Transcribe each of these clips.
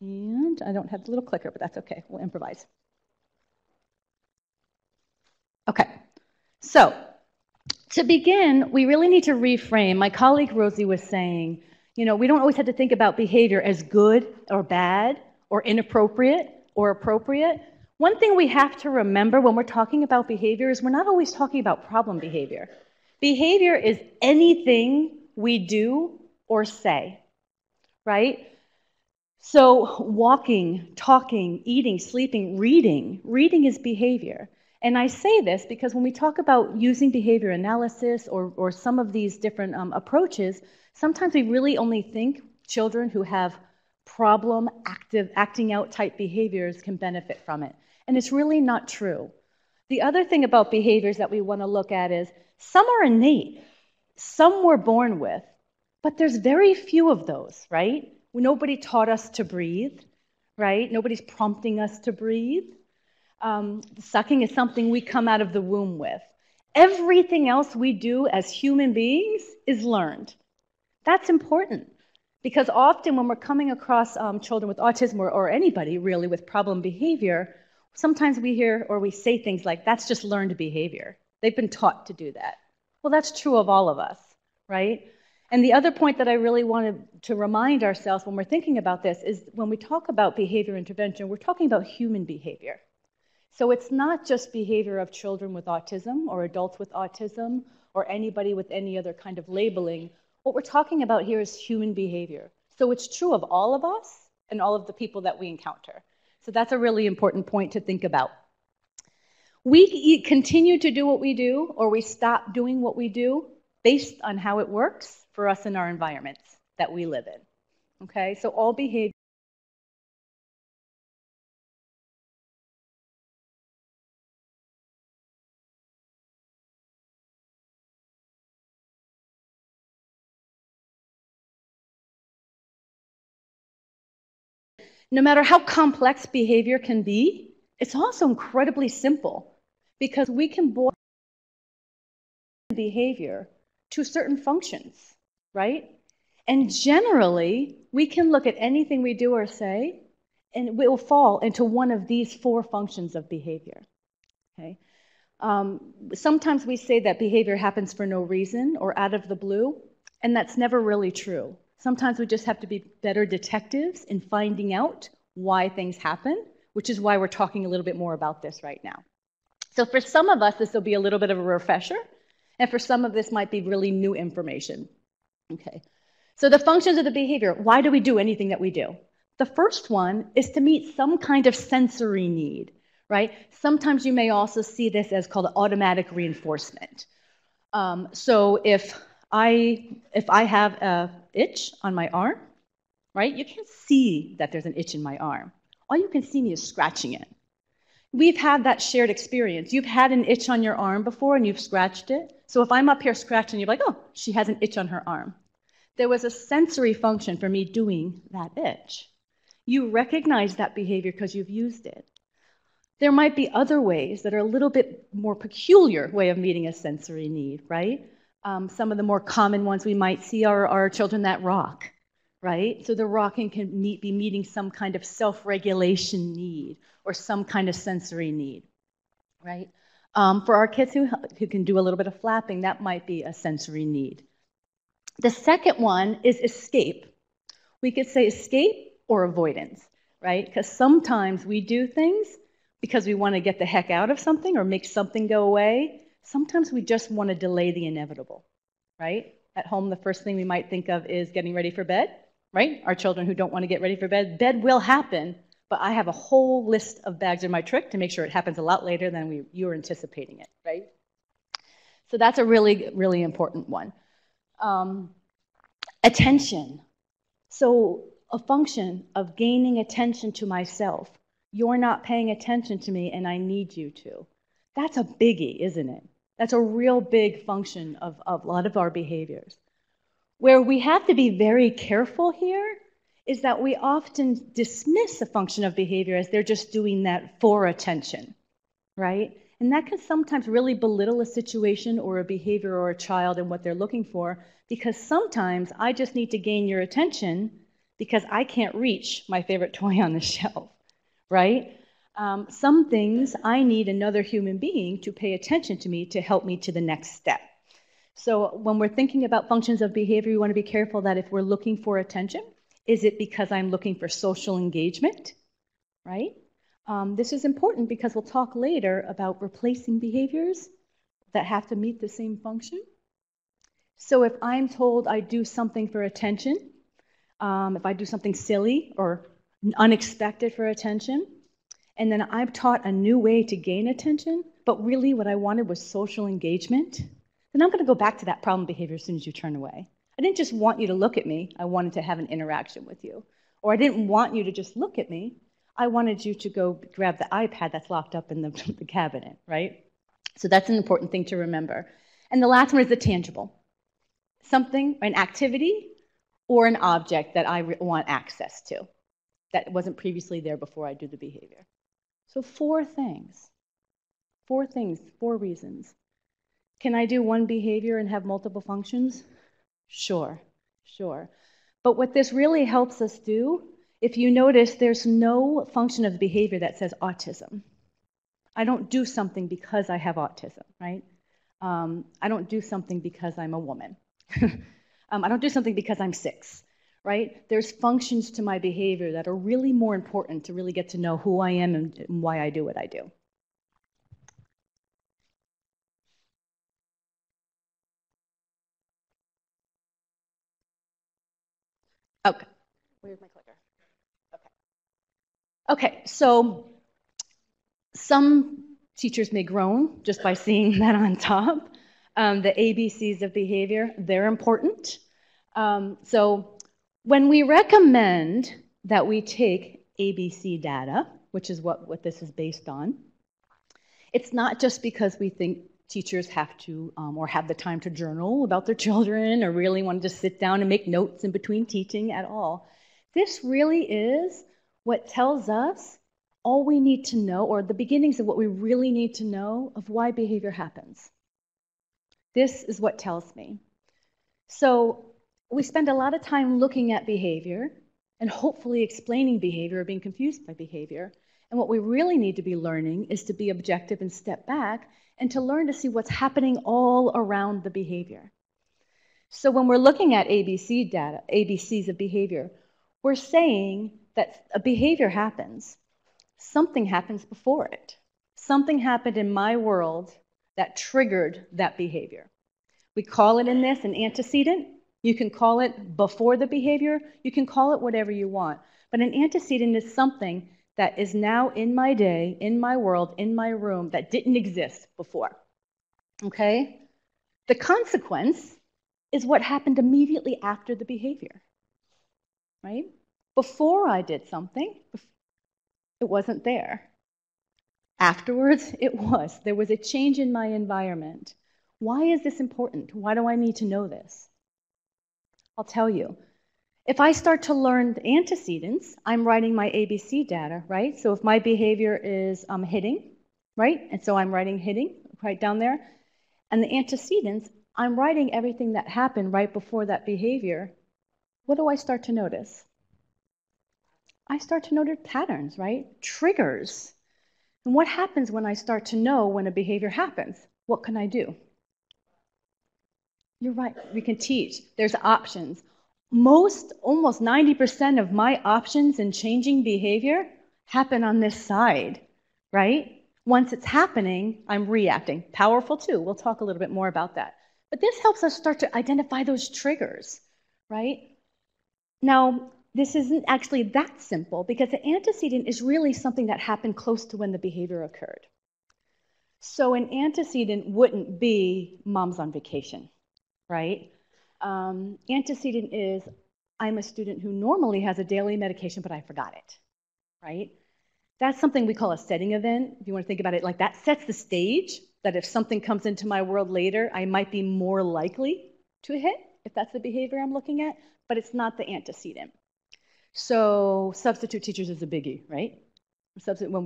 And I don't have the little clicker, but that's okay. We'll improvise. Okay, so to begin, we really need to reframe. My colleague Rosie was saying, you know, we don't always have to think about behavior as good or bad or inappropriate or appropriate. One thing we have to remember when we're talking about behavior is we're not always talking about problem behavior. Behavior is anything we do or say, right? So walking, talking, eating, sleeping, reading. Reading is behavior. And I say this because when we talk about using behavior analysis or some of these different approaches, sometimes we really only think children who have problem, acting out type behaviors can benefit from it. And it's really not true. The other thing about behaviors that we want to look at is some are innate, some we're born with, but there's very few of those, right? Nobody taught us to breathe, right? Nobody's prompting us to breathe. Sucking is something we come out of the womb with. Everything else we do as human beings is learned. That's important because often when we're coming across children with autism or anybody really with problem behavior, sometimes we hear or we say things like, that's just learned behavior. They've been taught to do that. Well, that's true of all of us, right? And the other point that I really wanted to remind ourselves when we're thinking about this is when we talk about behavior intervention, we're talking about human behavior. So it's not just behavior of children with autism or adults with autism or anybody with any other kind of labeling. What we're talking about here is human behavior. So it's true of all of us and all of the people that we encounter. So that's a really important point to think about. We continue to do what we do or we stop doing what we do based on how it works for us in our environments that we live in. Okay, so all behavior. No matter how complex behavior can be, it's also incredibly simple because we can boil behavior to certain functions, right? And generally, we can look at anything we do or say, and it will fall into one of these four functions of behavior, okay? Sometimes we say that behavior happens for no reason or out of the blue, and that's never really true. Sometimes we just have to be better detectives in finding out why things happen, which is why we're talking a little bit more about this right now. So for some of us, this will be a little bit of a refresher, and for some of this might be really new information. Okay. So the functions of the behavior, why do we do anything that we do? The first one is to meet some kind of sensory need, right? Sometimes you may also see this as called automatic reinforcement. So if I have a itch on my arm, right? You can't see that there's an itch in my arm. All you can see me is scratching it. We've had that shared experience. You've had an itch on your arm before and you've scratched it. So if I'm up here scratching, you're like, oh, she has an itch on her arm. There was a sensory function for me doing that itch. You recognize that behavior because you've used it. There might be other ways that are a little bit more peculiar way of meeting a sensory need, right? Some of the more common ones we might see are children that rock, right? So the rocking can be meeting some kind of self-regulation need or some kind of sensory need, right? For our kids who can do a little bit of flapping, that might be a sensory need. The second one is escape. We could say escape or avoidance, right? Because sometimes we do things because we want to get the heck out of something or make something go away. Sometimes we just want to delay the inevitable, right? At home, the first thing we might think of is getting ready for bed, right? Our children who don't want to get ready for bed, bed will happen, but I have a whole list of bags in my trick to make sure it happens a lot later than you're anticipating it, right? So that's a really, really important one. Attention. So a function of gaining attention to myself. You're not paying attention to me and I need you to. That's a biggie, isn't it? That's a real big function of a lot of our behaviors. Where we have to be very careful here is that we often dismiss a function of behavior as they're just doing that for attention, right? And that can sometimes really belittle a situation or a behavior or a child and what they're looking for, because sometimes I just need to gain your attention because I can't reach my favorite toy on the shelf, right? Some things I need another human being to pay attention to me to help me to the next step. So when we're thinking about functions of behavior, we want to be careful that if we're looking for attention, is it because I'm looking for social engagement, right? This is important because we'll talk later about replacing behaviors that have to meet the same function. So if I'm told I do something for attention, if I do something silly or unexpected for attention, and then I'm taught a new way to gain attention, but really what I wanted was social engagement, then I'm going to go back to that problem behavior as soon as you turn away. I didn't just want you to look at me. I wanted to have an interaction with you. Or I didn't want you to just look at me. I wanted you to go grab the iPad that's locked up in the cabinet, right? So that's an important thing to remember. And the last one is the tangible. Something, an activity, or an object that I want access to that wasn't previously there before I do the behavior. So four reasons. Can I do one behavior and have multiple functions? Sure. But what this really helps us do, if you notice, there's no function of behavior that says autism. I don't do something because I have autism, right? I don't do something because I'm a woman. I don't do something because I'm 6, right? There's functions to my behavior that are really more important to really get to know who I am and why I do what I do. Okay. Where's my clicker? Okay, so some teachers may groan just by seeing that on top. The ABCs of behavior, they're important. So when we recommend that we take ABC data, which is what this is based on, it's not just because we think teachers have to or have the time to journal about their children or really want to just sit down and make notes in between teaching at all. This really is what tells us all we need to know, or the beginnings of what we really need to know of why behavior happens. This is what tells me. So we spend a lot of time looking at behavior and hopefully explaining behavior or being confused by behavior. And what we really need to be learning is to be objective and step back and to learn to see what's happening all around the behavior. So when we're looking at ABC data, ABCs of behavior, we're saying that a behavior happens. Something happens before it. Something happened in my world that triggered that behavior. We call it in this an antecedent. You can call it before the behavior. You can call it whatever you want. But an antecedent is something that is now in my day, in my world, in my room that didn't exist before. Okay? The consequence is what happened immediately after the behavior. Right? Before I did something, it wasn't there. Afterwards, it was. There was a change in my environment. Why is this important? Why do I need to know this? I'll tell you. If I start to learn the antecedents, I'm writing my ABC data, right? So if my behavior is hitting, right? And so I'm writing hitting right down there. And the antecedents, I'm writing everything that happened right before that behavior. What do I start to notice? I start to notice patterns, right? Triggers. And what happens when I start to know when a behavior happens? What can I do? You're right, we can teach. There's options. Almost 90% of my options in changing behavior happen on this side, right? Once it's happening, I'm reacting. Powerful too, we'll talk a little bit more about that. But this helps us start to identify those triggers, right? Now, this isn't actually that simple because the antecedent is really something that happened close to when the behavior occurred. So an antecedent wouldn't be mom's on vacation, right? Antecedent is I'm a student who normally has a daily medication, but I forgot it, right? That's something we call a setting event. If you want to think about it like that, sets the stage that if something comes into my world later, I might be more likely to hit if that's the behavior I'm looking at, but it's not the antecedent. So substitute teachers is a biggie, right? When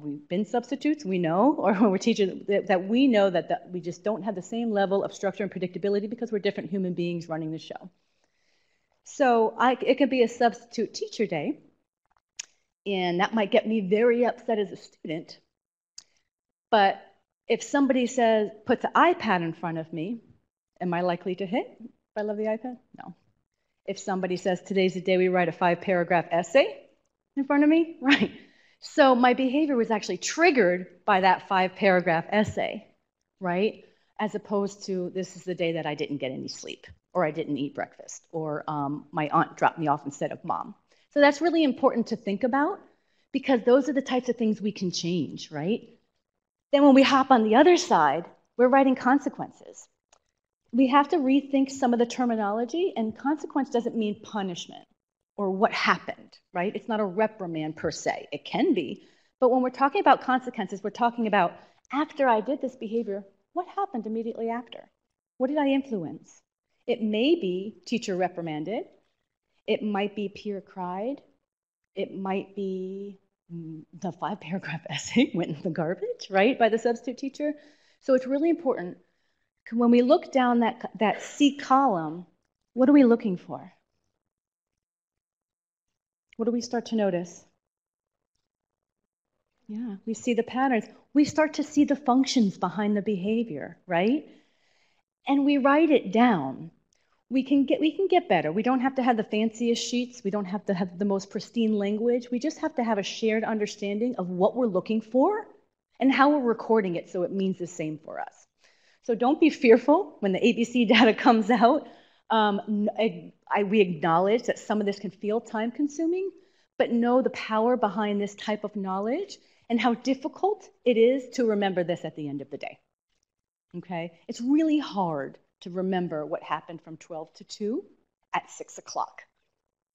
we been substitutes, we know, or when we're teachers, that we know that we just don't have the same level of structure and predictability because we're different human beings running the show. So it could be a substitute teacher day, and that might get me very upset as a student. But if somebody puts an iPad in front of me, am I likely to hit if I love the iPad? No. If somebody says, today's the day we write a 5-paragraph essay in front of me, right. So my behavior was actually triggered by that 5-paragraph essay, right? As opposed to, this is the day that I didn't get any sleep, or I didn't eat breakfast, or my aunt dropped me off instead of mom. So that's really important to think about, because those are the types of things we can change, right? Then when we hop on the other side, we're writing consequences. We have to rethink some of the terminology, and consequence doesn't mean punishment or what happened, right? It's not a reprimand per se. It can be, but when we're talking about consequences, we're talking about, after I did this behavior, what happened immediately after? What did I influence? It may be teacher reprimanded. It might be peer cried. It might be the 5-paragraph essay went in the garbage, right, by the substitute teacher. So it's really important. When we look down that C column, what are we looking for? What do we start to notice? Yeah, we see the patterns. We start to see the functions behind the behavior, right? And we write it down. We can get better. We don't have to have the fanciest sheets. We don't have to have the most pristine language. We just have to have a shared understanding of what we're looking for and how we're recording it so it means the same for us. So don't be fearful when the ABC data comes out. We acknowledge that some of this can feel time-consuming, but know the power behind this type of knowledge and how difficult it is to remember this at the end of the day, okay? It's really hard to remember what happened from 12 to 2 at 6 o'clock,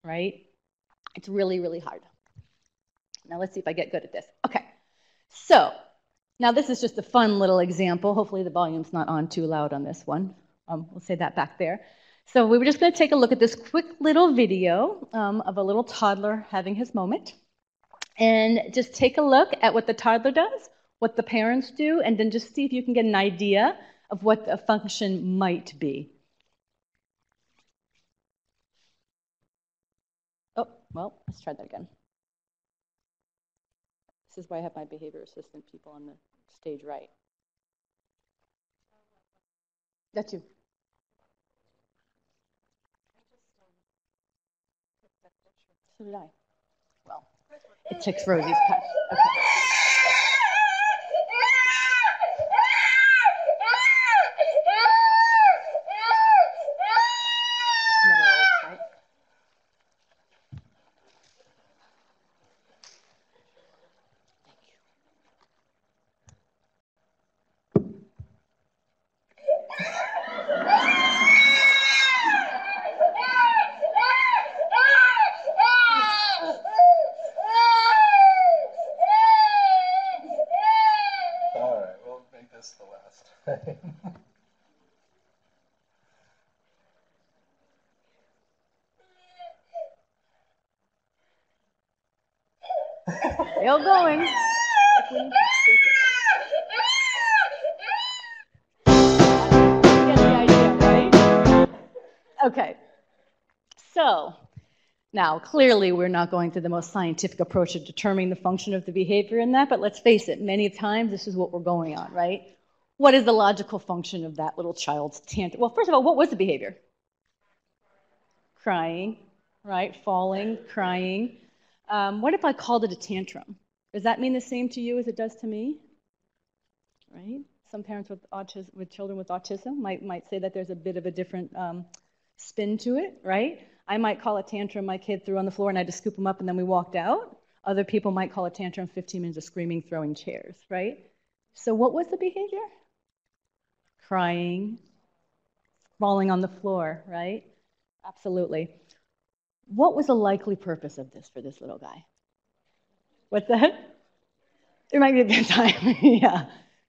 right? It's really, really hard. Now let's see if I get good at this. Okay, so... Now, this is just a fun little example. Hopefully, the volume's not on too loud on this one. We'll say that back there. So we were just going to take a look at this quick little video of a little toddler having his moment. And just take a look at what the toddler does, what the parents do, and then just see if you can get an idea of what the function might be. Oh, well, let's try that again. This is why I have my behavior assistant people on the stage right. That's you. So did I. Well, it takes Rosie's touch. Okay. Still going. Okay. So now clearly we're not going through the most scientific approach of determining the function of the behavior in that, but let's face it, many times this is what we're going on, right? What is the logical function of that little child's tantrum? Well, first of all, what was the behavior? Crying, right? Falling, crying. What if I called it a tantrum? Does that mean the same to you as it does to me? Right? Some parents with children with autism might say that there's a bit of a different spin to it, right? I might call a tantrum my kid threw on the floor and I just scoop him up and then we walked out. Other people might call a tantrum 15 minutes of screaming, throwing chairs, right? So what was the behavior? Crying, falling on the floor, right? Absolutely. What was the likely purpose of this for this little guy? What's that? There might be a good time, yeah.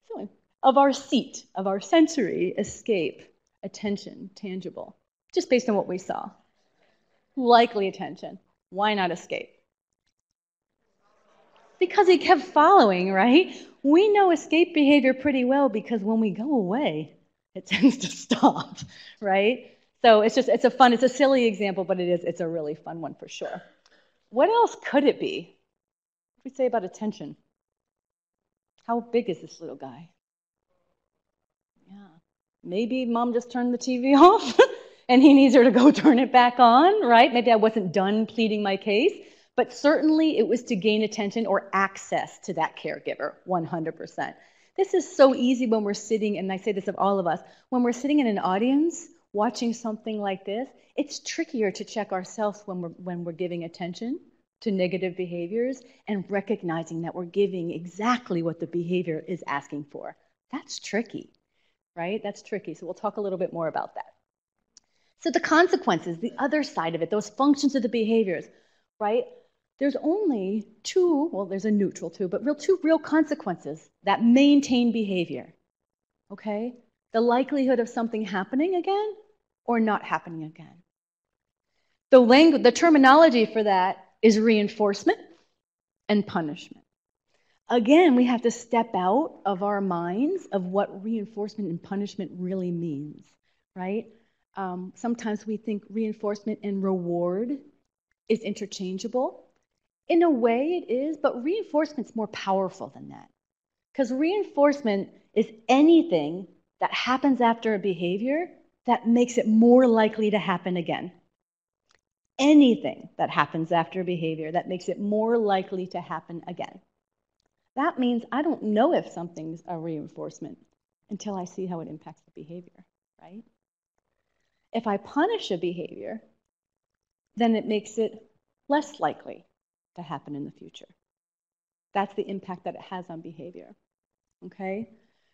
So, of our seat, of our sensory escape, attention, tangible, just based on what we saw. Likely attention. Why not escape? Because he kept following, right? We know escape behavior pretty well because when we go away, it tends to stop, right? So it's just, it's a silly example, but it's a really fun one for sure. What else could it be? What do we say about attention? How big is this little guy? Yeah, maybe mom just turned the TV off and he needs her to go turn it back on, right? Maybe I wasn't done pleading my case, but certainly it was to gain attention or access to that caregiver, 100%. This is so easy when we're sitting, and I say this of all of us, when we're sitting in an audience watching something like this, it's trickier to check ourselves when we're giving attention to negative behaviors and recognizing that we're giving exactly what the behavior is asking for. That's tricky, right? That's tricky. So we'll talk a little bit more about that. So the consequences, the other side of it, those functions of the behaviors, right? There's only two, well, there's a neutral two, but two real consequences that maintain behavior, okay? The likelihood of something happening again or not happening again. The language, the terminology for that is reinforcement and punishment. Again, we have to step out of our minds of what reinforcement and punishment really means, right? Sometimes we think reinforcement and reward is interchangeable. In a way it is, but reinforcement's more powerful than that. Because reinforcement is anything that happens after a behavior that makes it more likely to happen again. Anything that happens after a behavior that makes it more likely to happen again. That means I don't know if something's a reinforcement until I see how it impacts the behavior, right? If I punish a behavior, then it makes it less likely to happen in the future. That's the impact that it has on behavior, okay?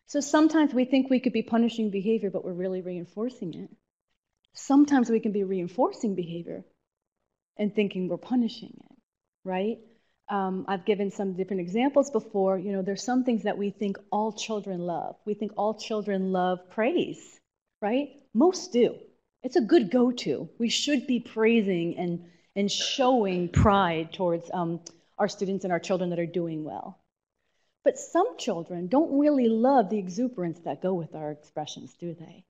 So sometimes we think we could be punishing behavior, but we're really reinforcing it. Sometimes we can be reinforcing behavior and thinking we're punishing it, right? I've given some different examples before. You know, there's some things that we think all children love. We think all children love praise, right? Most do. It's a good go-to. We should be praising and showing pride towards our students and our children that are doing well. But some children don't really love the exuberance that go with our expressions, do they?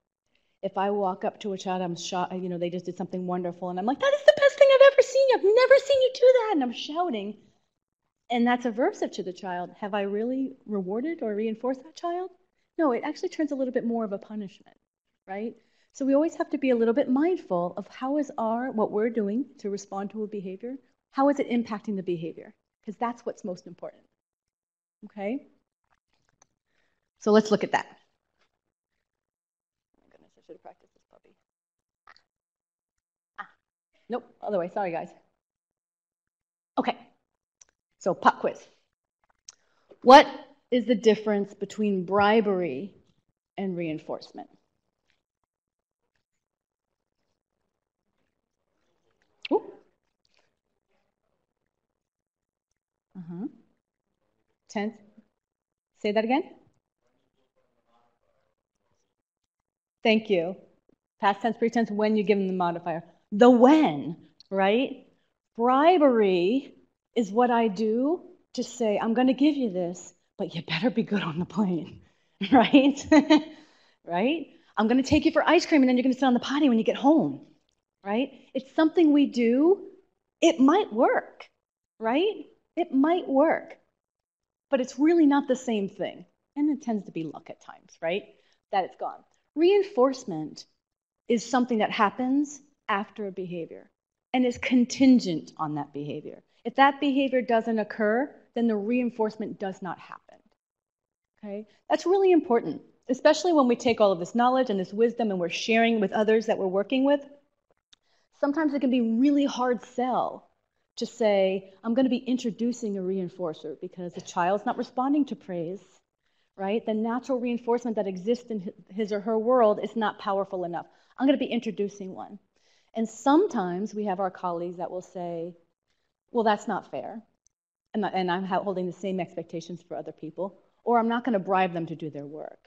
If I walk up to a child, I'm shocked, you know, they just did something wonderful, and I'm like, that is the best thing I've ever seen. I've never seen you do that. And I'm shouting. And that's aversive to the child. Have I really rewarded or reinforced that child? No, it actually turns a little bit more of a punishment, right? So we always have to be a little bit mindful of how is what we're doing to respond to a behavior, how is it impacting the behavior? Because that's what's most important, okay? So let's look at that. Oh my goodness, I should have practiced this puppy. Ah, nope, other way, sorry guys. Okay, so pop quiz. What is the difference between bribery and reinforcement? Uh-huh. Tenth. Say that again. Thank you. Past tense, pretense, when you give them the modifier. The when, right? Bribery is what I do to say, I'm going to give you this, but you better be good on the plane, right? Right? I'm going to take you for ice cream, and then you're going to sit on the potty when you get home, right? It's something we do. It might work, right? It might work, but it's really not the same thing. And it tends to be luck at times, right? That it's gone. Reinforcement is something that happens after a behavior and is contingent on that behavior. If that behavior doesn't occur, then the reinforcement does not happen, okay? That's really important, especially when we take all of this knowledge and this wisdom and we're sharing with others that we're working with. Sometimes it can be really hard sell to say, I'm going to be introducing a reinforcer because the child's not responding to praise, right? The natural reinforcement that exists in his or her world is not powerful enough. I'm going to be introducing one. And sometimes we have our colleagues that will say, well, that's not fair. And I'm holding the same expectations for other people, or I'm not going to bribe them to do their work,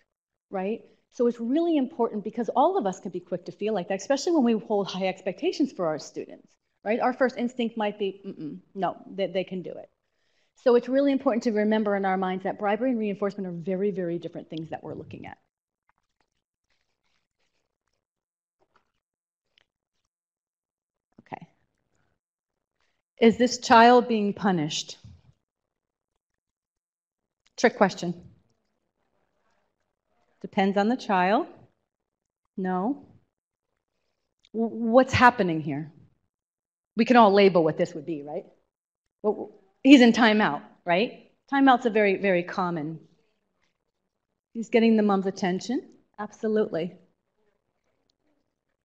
right? So it's really important because all of us can be quick to feel like that, especially when we hold high expectations for our students. Right? Our first instinct might be, no, they can do it. So it's really important to remember in our minds that bribery and reinforcement are very, very different things that we're looking at. Is this child being punished? Trick question. Depends on the child. No. What's happening here? We can all label what this would be, right? Well, he's in timeout, right? Timeouts are very, very common. He's getting the mom's attention. Absolutely.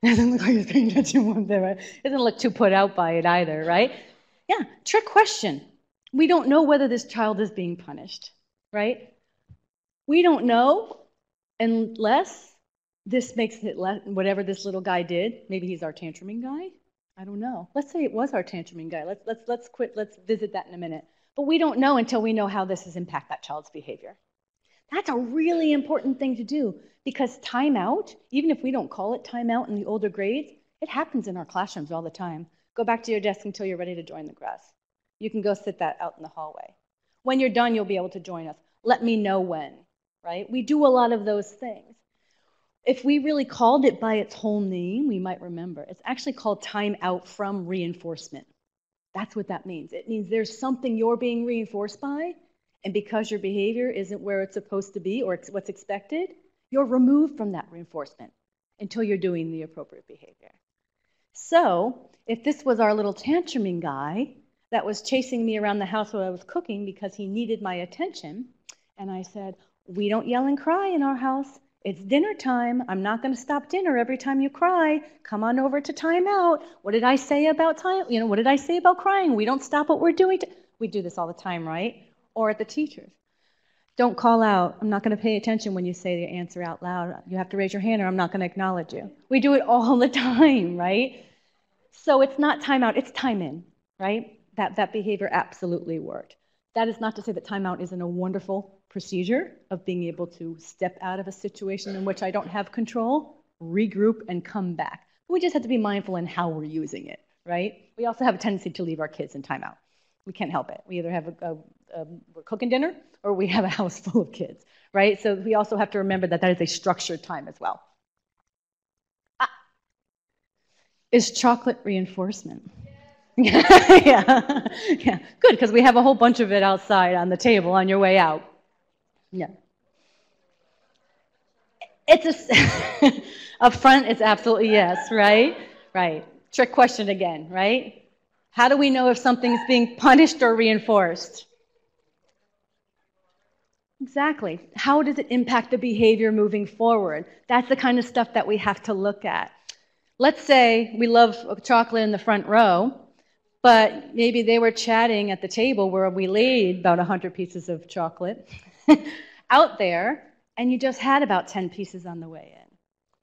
It doesn't look like he's paying attention there, right? It doesn't look too put out by it either, right? Yeah, trick question. We don't know whether this child is being punished, right? We don't know unless this makes it whatever this little guy did. Maybe he's our tantruming guy. I don't know. Let's say it was our tantruming guy. Let's visit that in a minute. But we don't know until we know how this has impacted that child's behavior. That's a really important thing to do because timeout, even if we don't call it timeout in the older grades, it happens in our classrooms all the time. Go back to your desk until you're ready to join the class. You can go sit that out in the hallway. When you're done, you'll be able to join us. Let me know when, right? We do a lot of those things. If we really called it by its whole name, we might remember. It's actually called timeout from reinforcement. That's what that means. It means there's something you're being reinforced by, and because your behavior isn't where it's supposed to be or what's expected, you're removed from that reinforcement until you're doing the appropriate behavior. So if this was our little tantruming guy that was chasing me around the house while I was cooking because he needed my attention, and I said, we don't yell and cry in our house. It's dinner time. I'm not going to stop dinner every time you cry. Come on over to timeout. What did I say about time? You know, what did I say about crying? We don't stop what we're doing. We do this all the time, right? Or at the teachers. Don't call out. I'm not going to pay attention when you say the answer out loud. You have to raise your hand or I'm not going to acknowledge you. We do it all the time, right? So it's not time out, it's time in, right? That behavior absolutely worked. That is not to say that timeout isn't a wonderful procedure of being able to step out of a situation in which I don't have control, regroup, and come back. We just have to be mindful in how we're using it, right? We also have a tendency to leave our kids in timeout. We can't help it. We either have we're cooking dinner or we have a house full of kids, right? So we also have to remember that that is a structured time as well. Is chocolate reinforcement? Yeah. Yeah. Good, because we have a whole bunch of it outside on the table on your way out. Yeah. It's a up front, it's absolutely yes, right? Right. Trick question again, right? How do we know if something's being punished or reinforced? Exactly. How does it impact the behavior moving forward? That's the kind of stuff that we have to look at. Let's say we love chocolate in the front row, but maybe they were chatting at the table where we laid about 100 pieces of chocolate out there, and you just had about 10 pieces on the way in.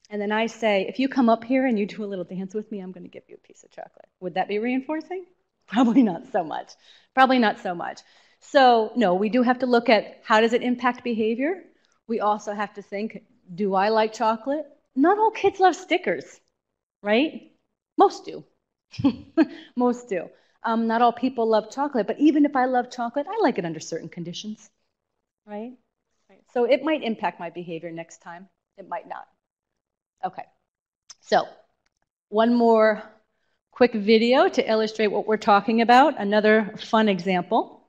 And then I say, if you come up here and you do a little dance with me, I'm going to give you a piece of chocolate. Would that be reinforcing? Probably not so much. Probably not so much. So, no, we do have to look at how does it impact behavior. We also have to think, do I like chocolate? Not all kids love stickers, right? Most do. Most do. Not all people love chocolate, but even if I love chocolate, I like it under certain conditions, right? So it might impact my behavior next time. It might not. Okay, so one more quick video to illustrate what we're talking about. Another fun example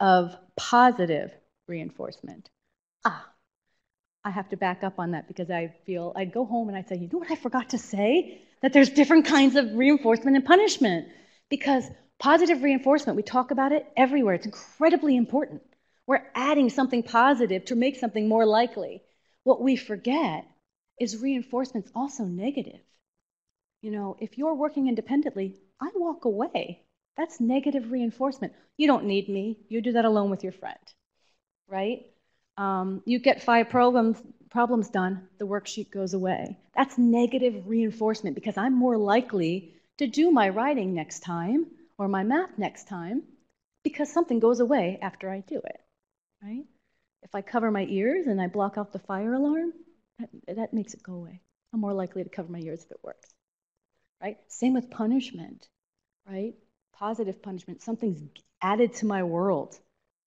of positive reinforcement. I have to back up on that because I feel I'd go home and I'd say, you know what I forgot to say? That there's different kinds of reinforcement and punishment. Because positive reinforcement, we talk about it everywhere. It's incredibly important. We're adding something positive to make something more likely. What we forget is reinforcement's also negative. You know, if you're working independently, I walk away. That's negative reinforcement. You don't need me. You do that alone with your friend, right? You get 5 problems done, the worksheet goes away. That's negative reinforcement because I'm more likely to do my writing next time or my math next time because something goes away after I do it, right? If I cover my ears and I block out the fire alarm, that makes it go away. I'm more likely to cover my ears if it works, right? Same with punishment, right? Positive punishment, something's added to my world,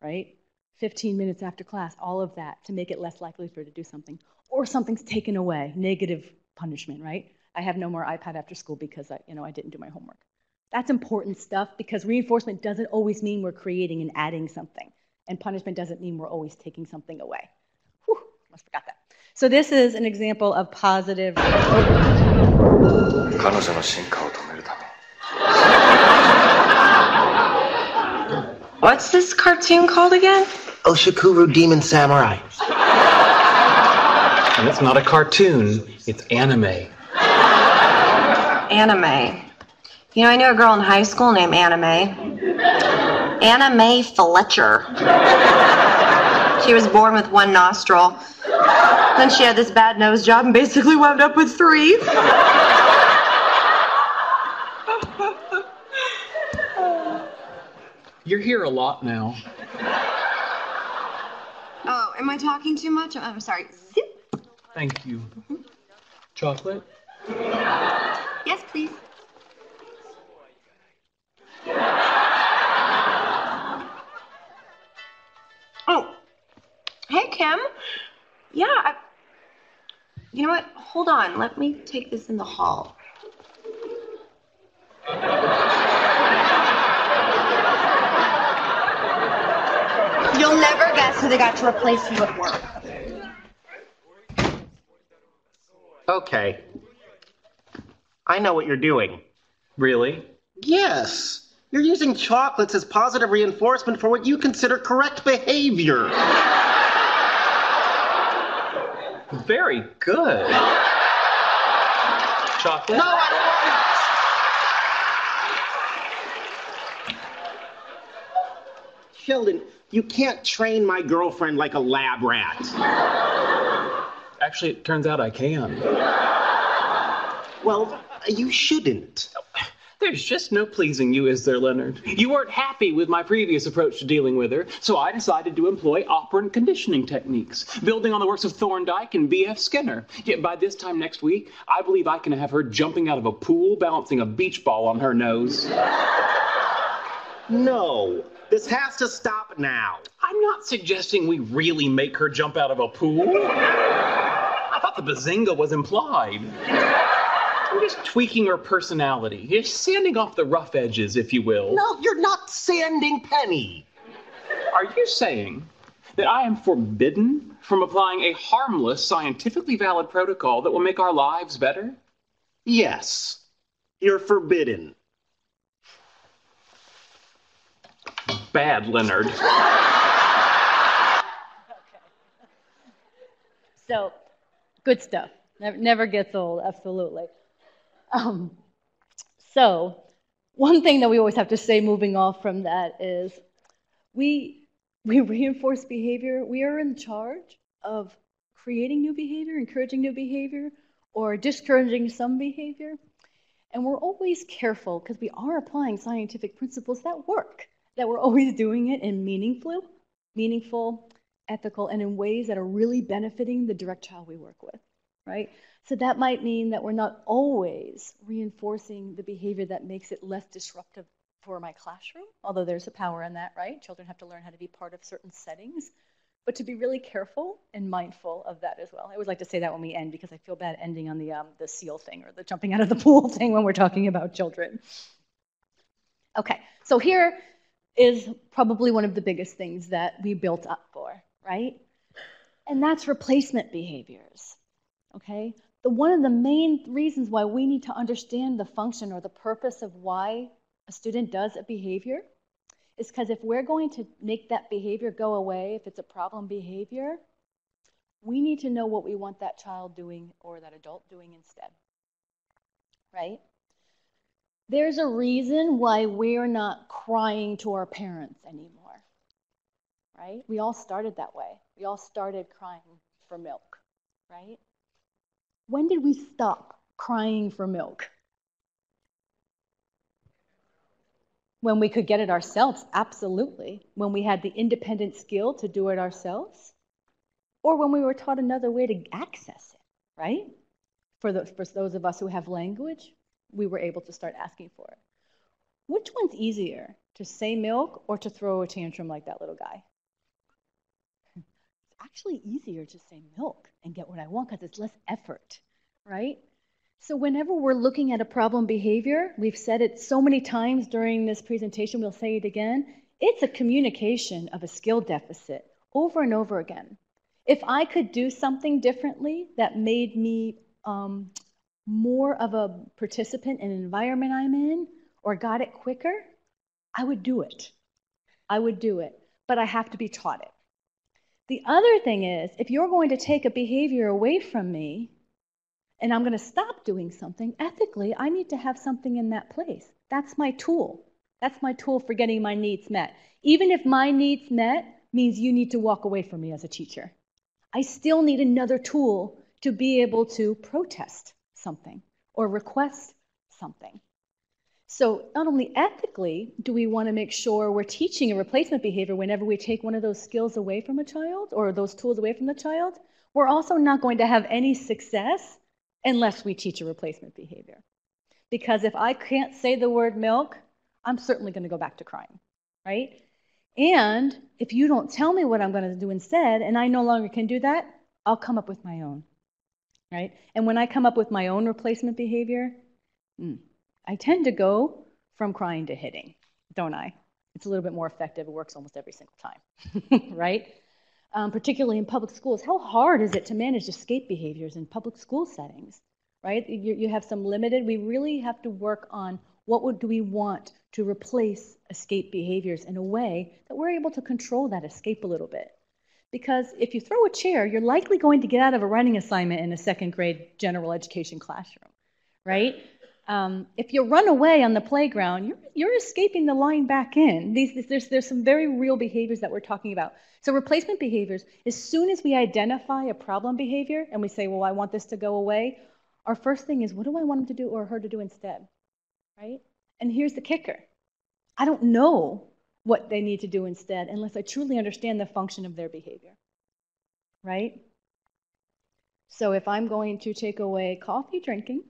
right? 15 minutes after class, all of that to make it less likely for her to do something. Or something's taken away, negative punishment, right? I have no more iPad after school because I didn't do my homework. That's important stuff, because reinforcement doesn't always mean we're creating and adding something, and punishment doesn't mean we're always taking something away. Whew, almost forgot that. So this is an example of positive. What's this cartoon called again? Oshikuru Demon Samurai. And it's not a cartoon, it's anime. Anime. You know, I knew a girl in high school named Anime. Anime Fletcher. She was born with one nostril. Then she had this bad nose job and basically wound up with three. You're here a lot now. Oh, am I talking too much? I'm sorry. Zip. Thank you. Chocolate? Yes, please. Oh, hey, Kim. Yeah, you know what? Hold on. Let me take this in the hall. You'll never guess who they got to replace you at work. Okay. I know what you're doing. Really? Yes. You're using chocolates as positive reinforcement for what you consider correct behavior. Very good. Chocolate? No, I don't want it. Sheldon, you can't train my girlfriend like a lab rat. Actually, it turns out I can. Well, you shouldn't. There's just no pleasing you, is there, Leonard? You weren't happy with my previous approach to dealing with her, so I decided to employ operant conditioning techniques, building on the works of Thorndike and B.F. Skinner. Yet by this time next week, I believe I can have her jumping out of a pool, balancing a beach ball on her nose. No, this has to stop now. I'm not suggesting we really make her jump out of a pool. I thought the bazinga was implied. I'm just tweaking her personality. You're sanding off the rough edges, if you will. No, you're not sanding Penny. Are you saying that I am forbidden from applying a harmless, scientifically valid protocol that will make our lives better? Yes, you're forbidden. Bad, Leonard. Okay. So, good stuff. Never gets old, absolutely. So one thing that we always have to say moving off from that is we reinforce behavior. We are in charge of creating new behavior, encouraging new behavior, or discouraging some behavior. And we're always careful because we are applying scientific principles that work, that we're always doing it in meaningful, ethical, and in ways that are really benefiting the direct child we work with, right? So that might mean that we're not always reinforcing the behavior that makes it less disruptive for my classroom, although there's a power in that, right? Children have to learn how to be part of certain settings, but to be really careful and mindful of that as well. I always like to say that when we end, because I feel bad ending on the seal thing or the jumping out of the pool thing when we're talking about children. Okay, so here is probably one of the biggest things that we built up for, right? And that's replacement behaviors, okay? One of the main reasons why we need to understand the function or the purpose of why a student does a behavior is because if we're going to make that behavior go away, if it's a problem behavior, we need to know what we want that child doing or that adult doing instead, right? There's a reason why we're not crying to our parents anymore, right? We all started that way. We all started crying for milk, right? When did we stop crying for milk? When we could get it ourselves, absolutely. When we had the independent skill to do it ourselves, or when we were taught another way to access it, right? For those of us who have language, we were able to start asking for it. Which one's easier, to say milk or to throw a tantrum like that little guy? Actually easier to say milk and get what I want because it's less effort, right? So whenever we're looking at a problem behavior, we've said it so many times during this presentation, we'll say it again, it's a communication of a skill deficit over and over again. If I could do something differently that made me more of a participant in an environment I'm in, or got it quicker, I would do it. I would do it, but I have to be taught it. The other thing is, if you're going to take a behavior away from me, and I'm going to stop doing something, ethically, I need to have something in that place. That's my tool. That's my tool for getting my needs met. Even if my needs met means you need to walk away from me as a teacher, I still need another tool to be able to protest something or request something. So not only ethically do we want to make sure we're teaching a replacement behavior whenever we take one of those skills away from a child or those tools away from the child, we're also not going to have any success unless we teach a replacement behavior. Because if I can't say the word milk, I'm certainly going to go back to crying, right? And if you don't tell me what I'm going to do instead, and I no longer can do that, I'll come up with my own, right? And when I come up with my own replacement behavior, I tend to go from crying to hitting, don't I? It's a little bit more effective. It works almost every single time, right? Particularly in public schools. How hard is it to manage escape behaviors in public school settings, right? You have some limited, we really have to work on do we want to replace escape behaviors in a way that we're able to control that escape a little bit. Because if you throw a chair, you're likely going to get out of a writing assignment in a second grade general education classroom, right? If you run away on the playground, you're escaping the line back in. There's some very real behaviors that we're talking about. So replacement behaviors, as soon as we identify a problem behavior and we say, well, I want this to go away, our first thing is, what do I want him to do or her to do instead, right? And here's the kicker. I don't know what they need to do instead unless I truly understand the function of their behavior, right? So if I'm going to take away coffee drinking,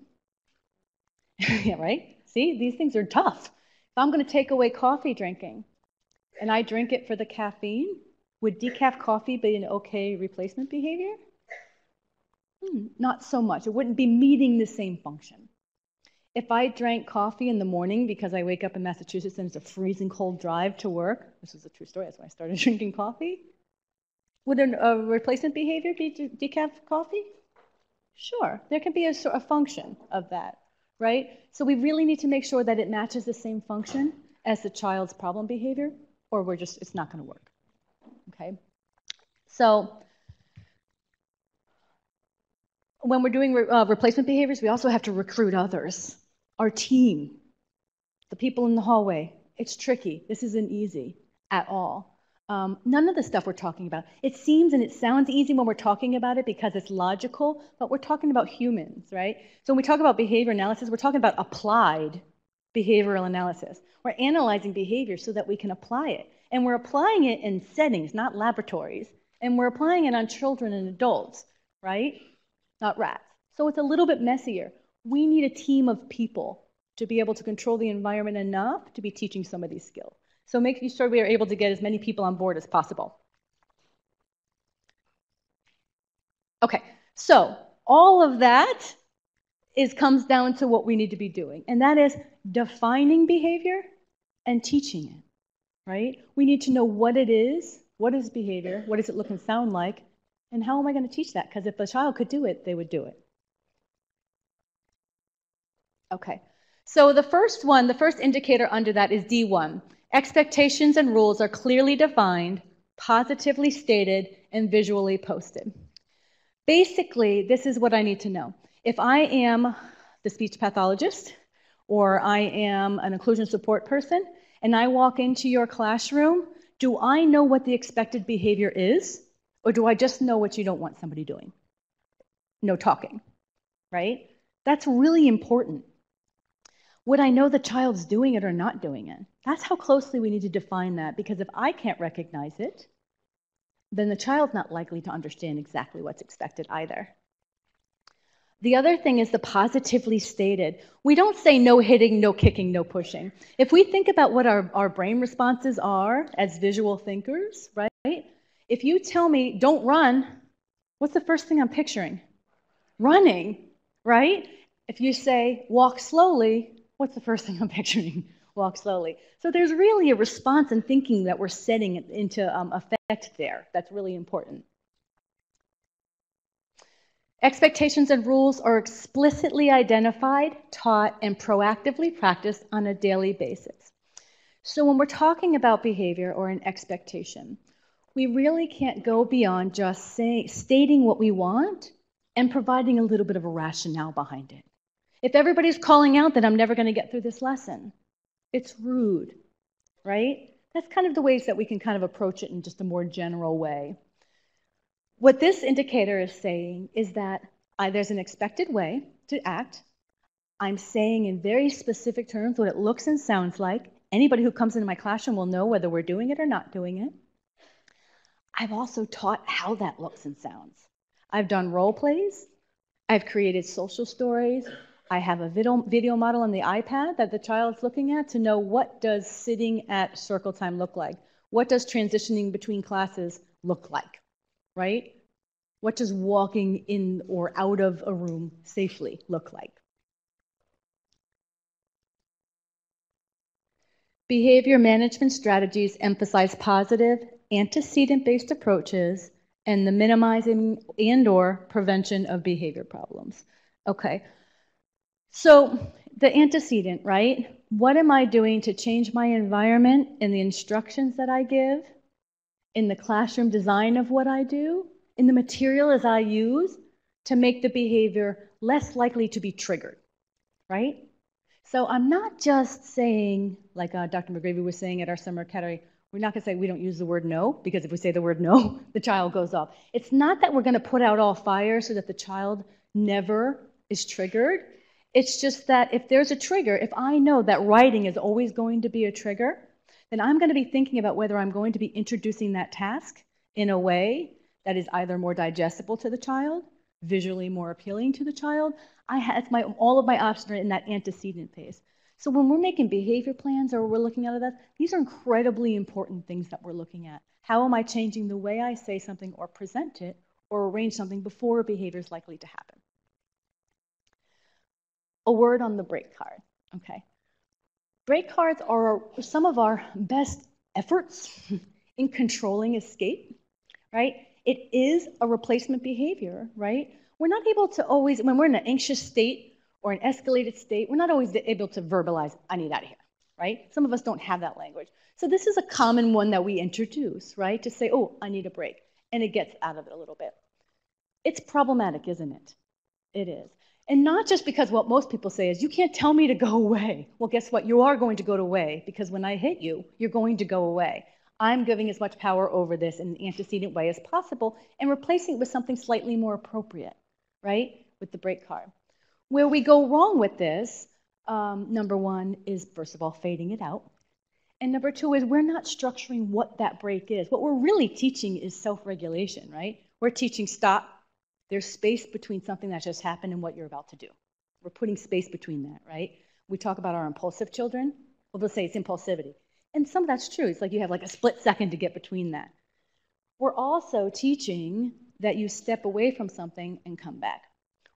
yeah, right? See, these things are tough. If I'm going to take away coffee drinking and I drink it for the caffeine, would decaf coffee be an okay replacement behavior? Not so much. It wouldn't be meeting the same function. If I drank coffee in the morning because I wake up in Massachusetts and it's a freezing cold drive to work, this is a true story, that's why I started drinking coffee, would a replacement behavior be decaf coffee? Sure, there can be a function of that. Right? So we really need to make sure that it matches the same function as the child's problem behavior, or it's not going to work. Okay? So when we're doing replacement behaviors, we also have to recruit others, our team, the people in the hallway. It's tricky. This isn't easy at all. None of the stuff we're talking about. It seems and it sounds easy when we're talking about it because it's logical, but we're talking about humans, right? So when we talk about behavior analysis, we're talking about applied behavioral analysis. We're analyzing behavior so that we can apply it. And we're applying it in settings, not laboratories. And we're applying it on children and adults, right? Not rats. So it's a little bit messier. We need a team of people to be able to control the environment enough to be teaching some of these skills. So making sure we are able to get as many people on board as possible. Okay, so all of that comes down to what we need to be doing, and that is defining behavior and teaching it, right? We need to know what it is, what is behavior, what does it look and sound like, and how am I going to teach that? Because if a child could do it, they would do it. Okay, so the first indicator under that is D1. Expectations and rules are clearly defined, positively stated, and visually posted. Basically, this is what I need to know. If I am the speech pathologist, or I am an inclusion support person, and I walk into your classroom, do I know what the expected behavior is, or do I just know what you don't want somebody doing? No talking, right? That's really important. Would I know the child's doing it or not doing it? That's how closely we need to define that, because if I can't recognize it, then the child's not likely to understand exactly what's expected either. The other thing is the positively stated. We don't say no hitting, no kicking, no pushing. If we think about what our brain responses are as visual thinkers, right? If you tell me don't run, what's the first thing I'm picturing? Running, right? if you say, walk slowly, what's the first thing I'm picturing? Walk slowly. So there's really a response and thinking that we're setting into effect there. That's really important. Expectations and rules are explicitly identified, taught, and proactively practiced on a daily basis. So when we're talking about behavior or an expectation, we really can't go beyond just stating what we want and providing a little bit of a rationale behind it. If everybody's calling out that I'm never going to get through this lesson, it's rude, right? That's kind of the ways that we can kind of approach it in just a more general way. What this indicator is saying is that there's an expected way to act. I'm saying in very specific terms what it looks and sounds like. Anybody who comes into my classroom will know whether we're doing it or not doing it. I've also taught how that looks and sounds. I've done role plays. I've created social stories. I have a video model on the iPad that the child's looking at to know what does sitting at circle time look like. What does transitioning between classes look like? Right? What does walking in or out of a room safely look like? Behavior management strategies emphasize positive, antecedent-based approaches and the minimizing and/or prevention of behavior problems. Okay, so the antecedent, right? What am I doing to change my environment and the instructions that I give? In the classroom design of what I do, in the material as I use to make the behavior less likely to be triggered, right? So I'm not just saying, like Dr. McGravy was saying at our summer academy, we're not gonna say we don't use the word no, because if we say the word no, the child goes off. It's not that we're gonna put out all fire so that the child never is triggered. It's just that if there's a trigger, if I know that writing is always going to be a trigger, then I'm going to be thinking about whether I'm going to be introducing that task in a way that is either more digestible to the child, visually more appealing to the child. All of my options are in that antecedent phase. So when we're making behavior plans or we're looking at that, these are incredibly important things that we're looking at. How am I changing the way I say something or present it or arrange something before a behavior is likely to happen? A word on the break card, okay. Break cards are some of our best efforts in controlling escape, right? It is a replacement behavior, right? We're not able to always, when we're in an anxious state or an escalated state, we're not always able to verbalize, I need out of here, right? Some of us don't have that language. So this is a common one that we introduce, right? To say, oh, I need a break. And it gets out of it a little bit. It's problematic, isn't it? It is. And not just because what most people say is, you can't tell me to go away. Well, guess what? You are going to go away, because when I hit you, you're going to go away. I'm giving as much power over this in an antecedent way as possible and replacing it with something slightly more appropriate, right, with the break card. Where we go wrong with this, number one is, first of all, fading it out. And number two is we're not structuring what that break is. What we're really teaching is self-regulation, right? We're teaching stop. There's space between something that just happened and what you're about to do. We're putting space between that, right? We talk about our impulsive children. Well, they'll say it's impulsivity. And some of that's true. It's like you have like a split second to get between that. We're also teaching that you step away from something and come back.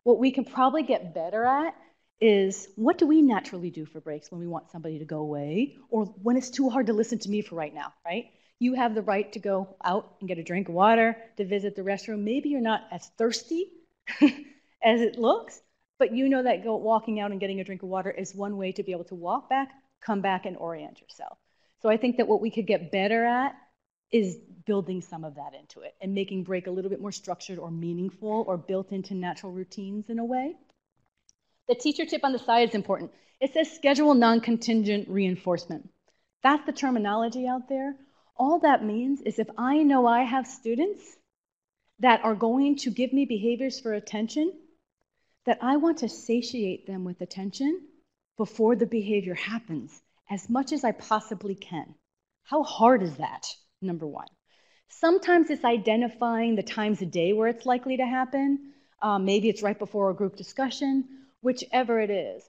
What we can probably get better at is what do we naturally do for breaks when we want somebody to go away or when it's too hard to listen to me for right now, right? You have the right to go out and get a drink of water, to visit the restroom. Maybe you're not as thirsty as it looks, but you know that walking out and getting a drink of water is one way to be able to walk back, come back, and orient yourself. So I think that what we could get better at is building some of that into it and making break a little bit more structured or meaningful or built into natural routines in a way. The teacher tip on the side is important. It says schedule non-contingent reinforcement. That's the terminology out there. All that means is if I know I have students that are going to give me behaviors for attention, that I want to satiate them with attention before the behavior happens as much as I possibly can. How hard is that? Number one. Sometimes it's identifying the times of day where it's likely to happen. Maybe it's right before a group discussion, whichever it is.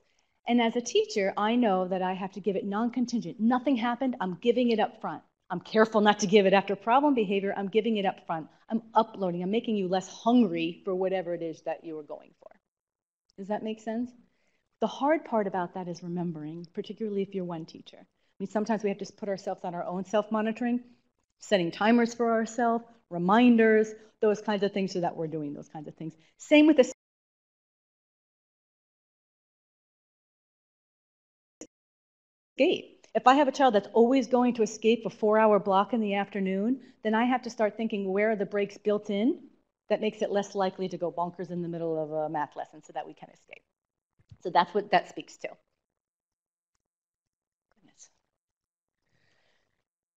And as a teacher, I know that I have to give it non-contingent. Nothing happened. I'm giving it up front. I'm careful not to give it after problem behavior. I'm giving it up front. I'm uploading. I'm making you less hungry for whatever it is that you were going for. Does that make sense? The hard part about that is remembering, particularly if you're one teacher. I mean, sometimes we have to put ourselves on our own self-monitoring, setting timers for ourselves, reminders, those kinds of things so that we're doing those kinds of things. Same with the escape. If I have a child that's always going to escape a 4-hour block in the afternoon, then I have to start thinking, where are the breaks built in that makes it less likely to go bonkers in the middle of a math lesson so that we can escape. So that's what that speaks to. Goodness.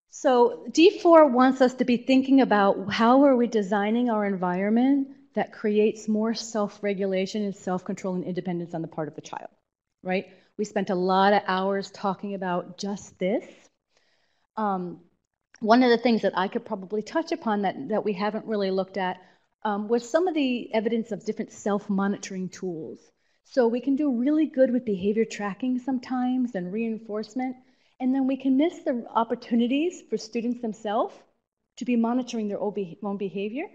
So D4 wants us to be thinking about how are we designing our environment that creates more self-regulation and self-control and independence on the part of the child, right? We spent a lot of hours talking about just this. One of the things that I could probably touch upon that we haven't really looked at was some of the evidence of different self-monitoring tools. So we can do really good with behavior tracking sometimes and reinforcement, and then we can miss the opportunities for students themselves to be monitoring their own behavior,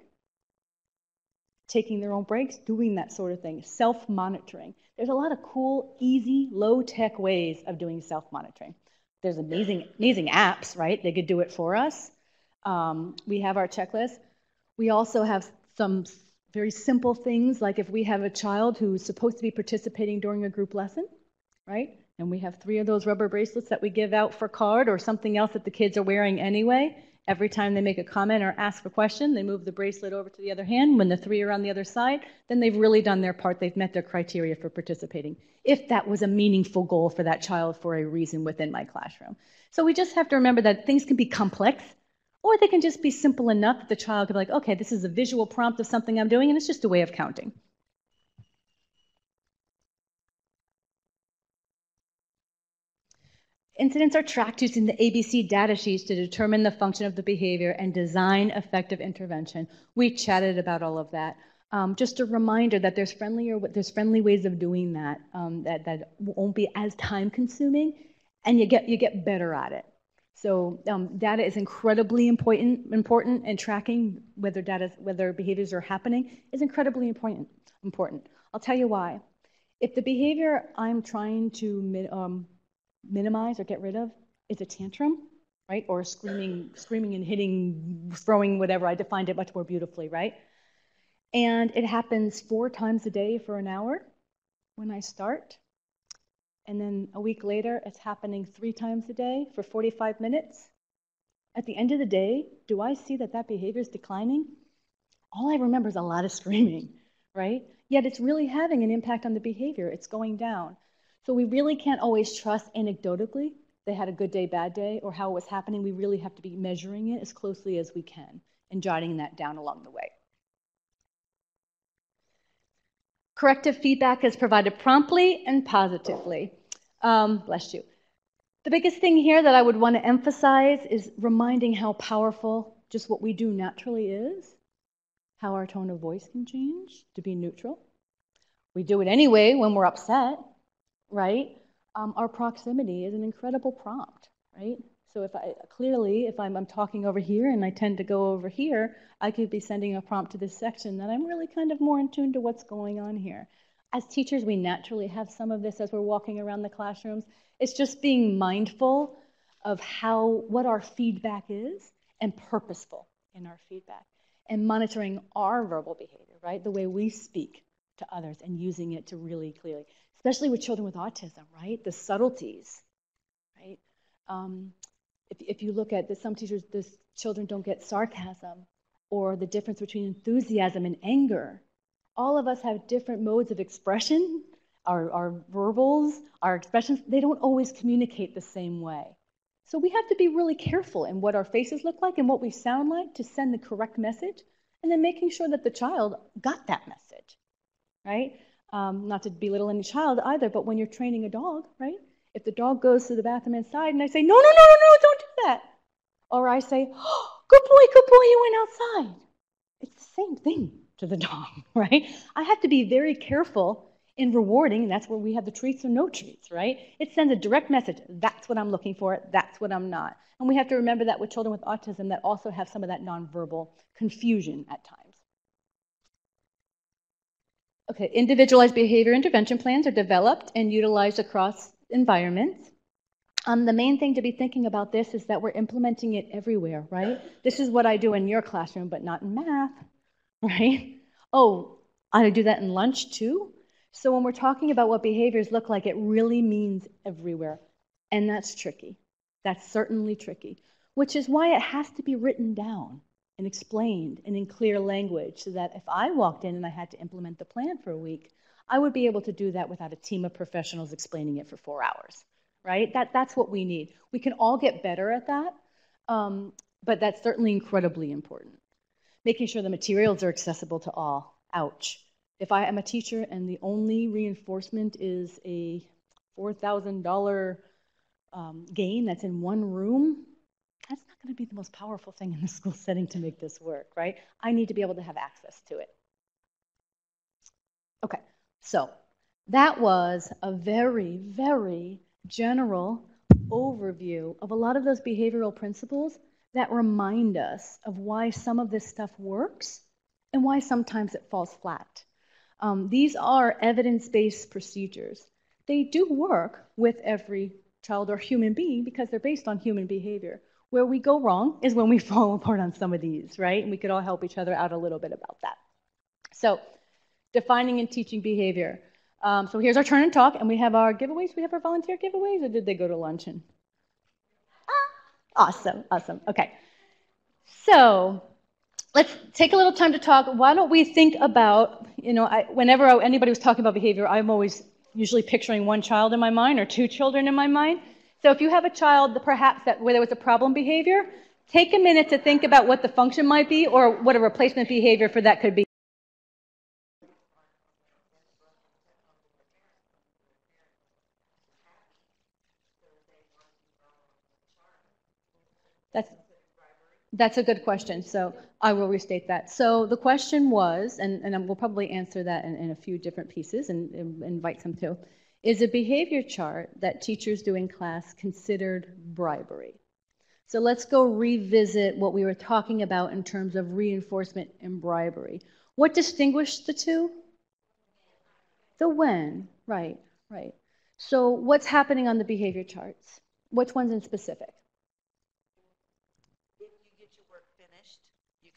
taking their own breaks, doing that sort of thing, self-monitoring. There's a lot of cool, easy, low-tech ways of doing self-monitoring. There's amazing apps, right? They could do it for us. We have our checklist. We also have some very simple things, like if we have a child who's supposed to be participating during a group lesson, right? And we have 3 of those rubber bracelets that we give out for CARD or something else that the kids are wearing anyway. Every time they make a comment or ask a question, they move the bracelet over to the other hand. When the 3 are on the other side, then they've really done their part. They've met their criteria for participating, if that was a meaningful goal for that child for a reason within my classroom. So we just have to remember that things can be complex, or they can just be simple enough that the child can be like, okay, this is a visual prompt of something I'm doing, and it's just a way of counting. Incidents are tracked using the ABC data sheets to determine the function of the behavior and design effective intervention. We chatted about all of that. Just a reminder that there's friendly ways of doing that, that won't be as time consuming, and you get better at it. So data is incredibly important, and tracking whether behaviors are happening is incredibly important. I'll tell you why. If the behavior I'm trying to minimize or get rid of is a tantrum, right? Or screaming and hitting, throwing, whatever. I defined it much more beautifully, right? And it happens 4 times a day for an hour when I start. And then a week later, it's happening 3 times a day for 45 minutes. At the end of the day, do I see that behavior is declining? All I remember is a lot of screaming, right? Yet it's really having an impact on the behavior. It's going down. So we really can't always trust anecdotally they had a good day, bad day, or how it was happening. We really have to be measuring it as closely as we can and jotting that down along the way. Corrective feedback is provided promptly and positively. Bless you. The biggest thing here that I would want to emphasize is reminding how powerful just what we do naturally is, how our tone of voice can change to be neutral. We do it anyway when we're upset, right? Our proximity is an incredible prompt, right? So if I'm talking over here and I tend to go over here, I could be sending a prompt to this section that I'm really kind of more in tune to what's going on here. As teachers, we naturally have some of this as we're walking around the classrooms. It's just being mindful of what our feedback is and purposeful in our feedback and monitoring our verbal behavior, right? The way we speak to others and using it to really clearly, especially with children with autism, right? The subtleties, right? If you look at some teachers, children don't get sarcasm or the difference between enthusiasm and anger. All of us have different modes of expression. Our verbals, our expressions, they don't always communicate the same way. So we have to be really careful in what our faces look like and what we sound like to send the correct message, and then making sure that the child got that message, right? Not to belittle any child either, but when you're training a dog, right? If the dog goes to the bathroom inside and I say, no, no, no, no, don't do that. Or I say, oh, good boy, you went outside. It's the same thing to the dog, right? I have to be very careful in rewarding, and that's where we have the treats or no treats, right? It sends a direct message. That's what I'm looking for. That's what I'm not. And we have to remember that with children with autism that also have some of that nonverbal confusion at times. Okay, individualized behavior intervention plans are developed and utilized across environments. The main thing to be thinking about this is that we're implementing it everywhere, right? This is what I do in your classroom, but not in math, right? Oh, I do that in lunch too? So when we're talking about what behaviors look like, it really means everywhere. And that's tricky. That's certainly tricky, which is why it has to be written down and explained and in clear language, so that if I walked in and I had to implement the plan for a week, I would be able to do that without a team of professionals explaining it for 4 hours. Right? That's what we need. We can all get better at that, but that's certainly incredibly important. Making sure the materials are accessible to all. Ouch. If I am a teacher and the only reinforcement is a $4,000 game that's in one room, that's not going to be the most powerful thing in the school setting to make this work, right? I need to be able to have access to it. Okay, so that was a very, very general overview of a lot of those behavioral principles that remind us of why some of this stuff works and why sometimes it falls flat. These are evidence-based procedures. They do work with every child or human being because they're based on human behavior. Where we go wrong is when we fall apart on some of these, right? And we could all help each other out a little bit about that. So, defining and teaching behavior. So here's our turn and talk, and we have our giveaways. We have our volunteer giveaways, or did they go to luncheon? Ah, awesome, awesome. Okay. So let's take a little time to talk. Why don't we think about, you know, whenever anybody was talking about behavior, I'm always usually picturing one child in my mind or two children in my mind. So if you have a child that perhaps where there was a problem behavior, take a minute to think about what the function might be or what a replacement behavior for that could be. That's a good question, so I will restate that. So the question was, and we'll probably answer that in a few different pieces and invite some to, is a behavior chart that teachers do in class considered bribery? So let's go revisit what we were talking about in terms of reinforcement and bribery. What distinguished the two? The when, right, right. So what's happening on the behavior charts? Which one's in specific?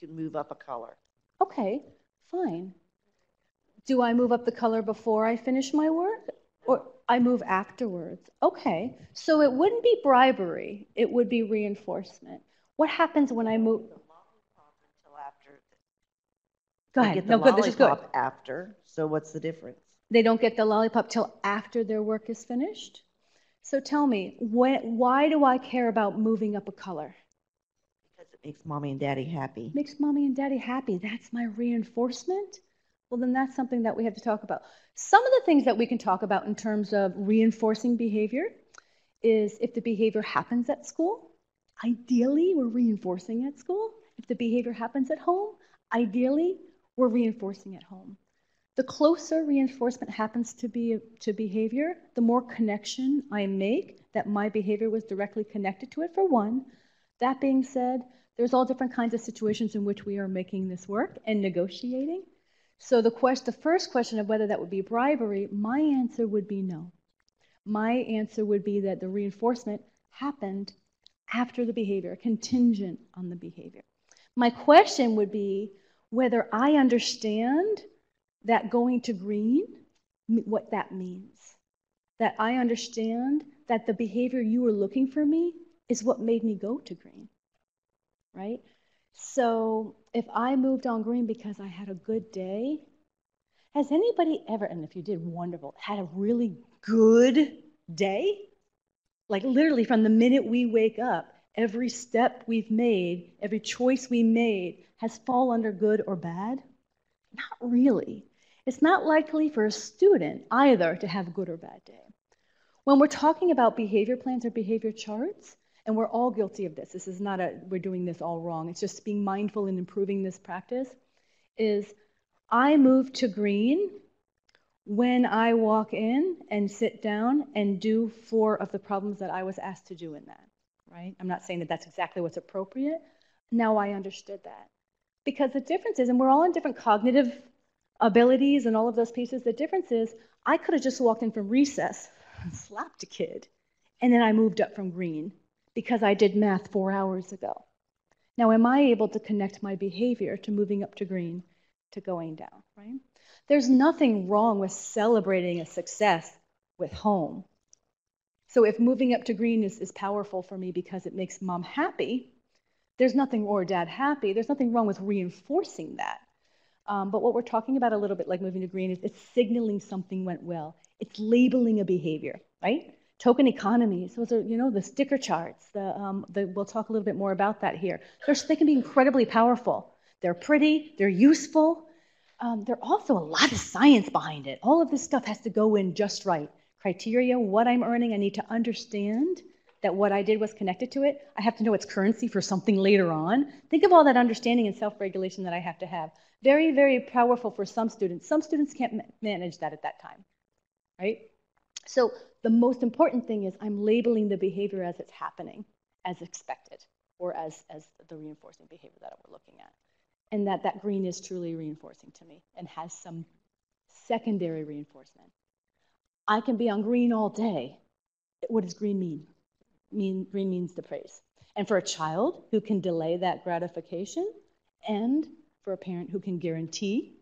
Can move up a color. Okay, fine. Do I move up the color before I finish my work, or I move afterwards? Okay, so it wouldn't be bribery, it would be reinforcement. What happens when I move? Go ahead. They get the lollipop, this is good. After, so what's the difference? They don't get the lollipop till after their work is finished. So tell me, why do I care about moving up a color? Makes mommy and daddy happy. Makes mommy and daddy happy. That's my reinforcement? Well, then that's something that we have to talk about. Some of the things that we can talk about in terms of reinforcing behavior is if the behavior happens at school, ideally we're reinforcing at school. If the behavior happens at home, ideally we're reinforcing at home. The closer reinforcement happens to behavior, the more connection I make that my behavior was directly connected to it, for one. That being said, there's all different kinds of situations in which we are making this work and negotiating. So the first question of whether that would be bribery, my answer would be no. My answer would be that the reinforcement happened after the behavior, contingent on the behavior. My question would be whether I understand that going to green, what that means. That I understand that the behavior you were looking for me is what made me go to green. Right? So if I moved on green because I had a good day, has anybody ever, and if you did, wonderful, had a really good day? Like literally from the minute we wake up, every step we've made, every choice we made has fallen under good or bad? Not really. It's not likely for a student either to have a good or bad day. When we're talking about behavior plans or behavior charts, and we're all guilty of this. This is not a, we're doing this all wrong. It's just being mindful and improving this practice, is I move to green when I walk in and sit down and do 4 of the problems that I was asked to do in that, right? I'm not saying that that's exactly what's appropriate. Now I understood that. Because the difference is, and we're all in different cognitive abilities and all of those pieces. The difference is I could have just walked in from recess, slapped a kid, and then I moved up from green because I did math 4 hours ago. Now, am I able to connect my behavior to moving up to green to going down, right? There's nothing wrong with celebrating a success with home. So if moving up to green is powerful for me because it makes mom happy, there's nothing, or dad happy, there's nothing wrong with reinforcing that. But what we're talking about a little bit like moving to green is it's signaling something went well. It's labeling a behavior, right? Token economy. So those are, you know, the sticker charts. We'll talk a little bit more about that here. They can be incredibly powerful. They're pretty. They're useful. There's also a lot of science behind it. All of this stuff has to go in just right. Criteria, what I'm earning, I need to understand that what I did was connected to it. I have to know it's currency for something later on. Think of all that understanding and self-regulation that I have to have. Very, very powerful for some students. Some students can't manage that at that time, right? So the most important thing is I'm labeling the behavior as it's happening, as expected, or as the reinforcing behavior that we're looking at. And that green is truly reinforcing to me and has some secondary reinforcement. I can be on green all day. What does green mean? Green means the praise. And for a child who can delay that gratification, and for a parent who can guarantee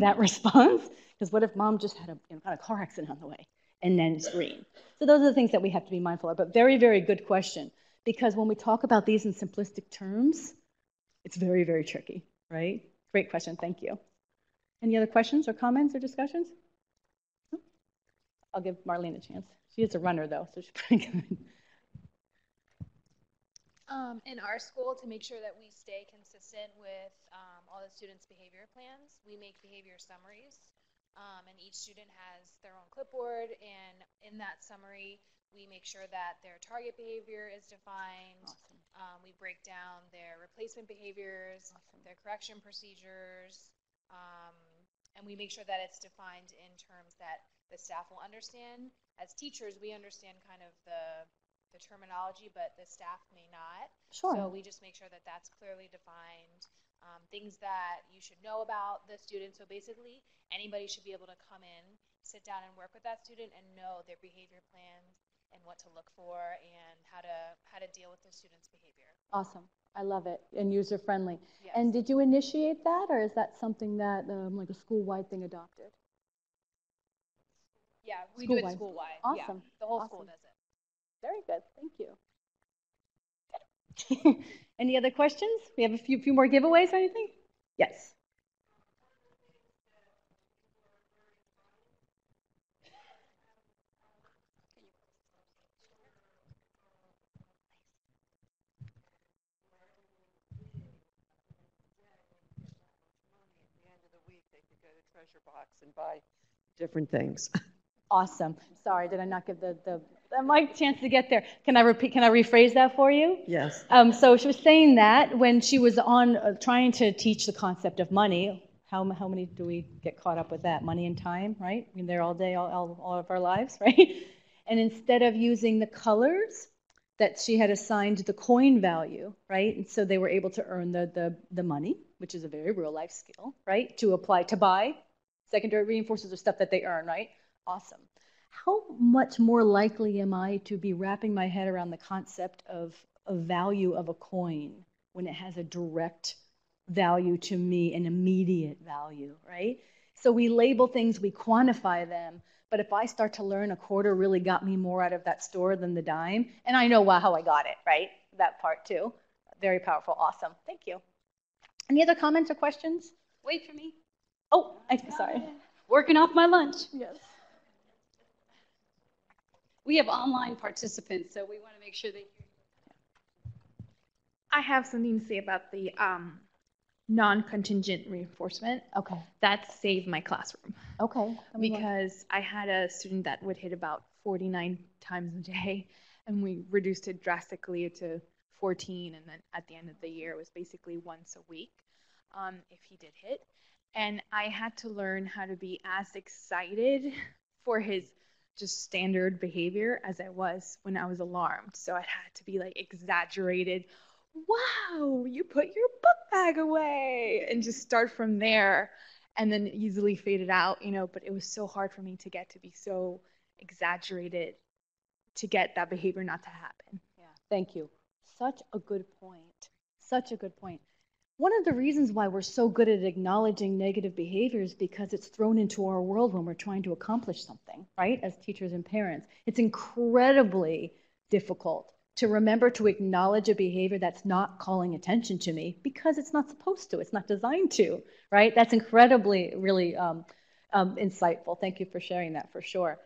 that response, because what if mom just had a car accident on the way, and then it's green? So those are the things that we have to be mindful of. But very, very good question, because when we talk about these in simplistic terms, it's very, very tricky, right? Great question. Thank you. Any other questions or comments or discussions? I'll give Marlene a chance. She is a runner, though, so she's pretty good. In our school, to make sure that we stay consistent with all the students' behavior plans, we make behavior summaries, and each student has their own clipboard, and in that summary, we make sure that their target behavior is defined. Awesome. We break down their replacement behaviors, awesome, their correction procedures, and we make sure that it's defined in terms that the staff will understand. As teachers, we understand kind of the terminology, but the staff may not. Sure. So we just make sure that that's clearly defined. Things that you should know about the student. So basically, anybody should be able to come in, sit down, and work with that student, and know their behavior plans and what to look for and how to deal with the student's behavior. Awesome. I love it, and user friendly. Yes. And did you initiate that, or is that something that like a school wide thing adopted? Yeah, we do it school-wide. Awesome. Yeah, the whole school does it. Very good. Thank you. Any other questions? We have a few more giveaways or anything? Yes. At the end of the week, they could go to the treasure box and buy different things. Awesome. Sorry, did I not give the mic chance to get there? Can I rephrase that for you? Yes. So she was saying that when she was on trying to teach the concept of money, how many do we get caught up with that? Money and time, right? I mean, they're all day, all of our lives, right? And instead of using the colors that she had assigned the coin value, right? And so they were able to earn the money, which is a very real life skill, right? To apply, to buy, secondary reinforcers are stuff that they earn, right? Awesome. How much more likely am I to be wrapping my head around the concept of a value of a coin when it has a direct value to me, an immediate value, right? So we label things, we quantify them, but if I start to learn a quarter really got me more out of that store than the dime, and I know how I got it, right? That part too. Very powerful. Awesome. Thank you. Any other comments or questions? Wait for me. Oh, I'm sorry. Working off my lunch. Yes. We have online participants, so we want to make sure that you... I have something to say about the non-contingent reinforcement. Okay. That saved my classroom. Okay. Because I had a student that would hit about 49 times a day, and we reduced it drastically to 14, and then at the end of the year, it was basically once a week if he did hit. And I had to learn how to be as excited for his just standard behavior as I was when I was alarmed. So I had to be like exaggerated. Wow, you put your book bag away, and just start from there. and then easily faded out, you know, but it was so hard for me to get to be so exaggerated to get that behavior not to happen. Yeah, thank you. Such a good point. Such a good point. One of the reasons why we're so good at acknowledging negative behavior is because it's thrown into our world when we're trying to accomplish something, right? As teachers and parents, it's incredibly difficult to remember to acknowledge a behavior that's not calling attention to me, because it's not supposed to, it's not designed to, right? That's incredibly, really insightful. Thank you for sharing that, for sure.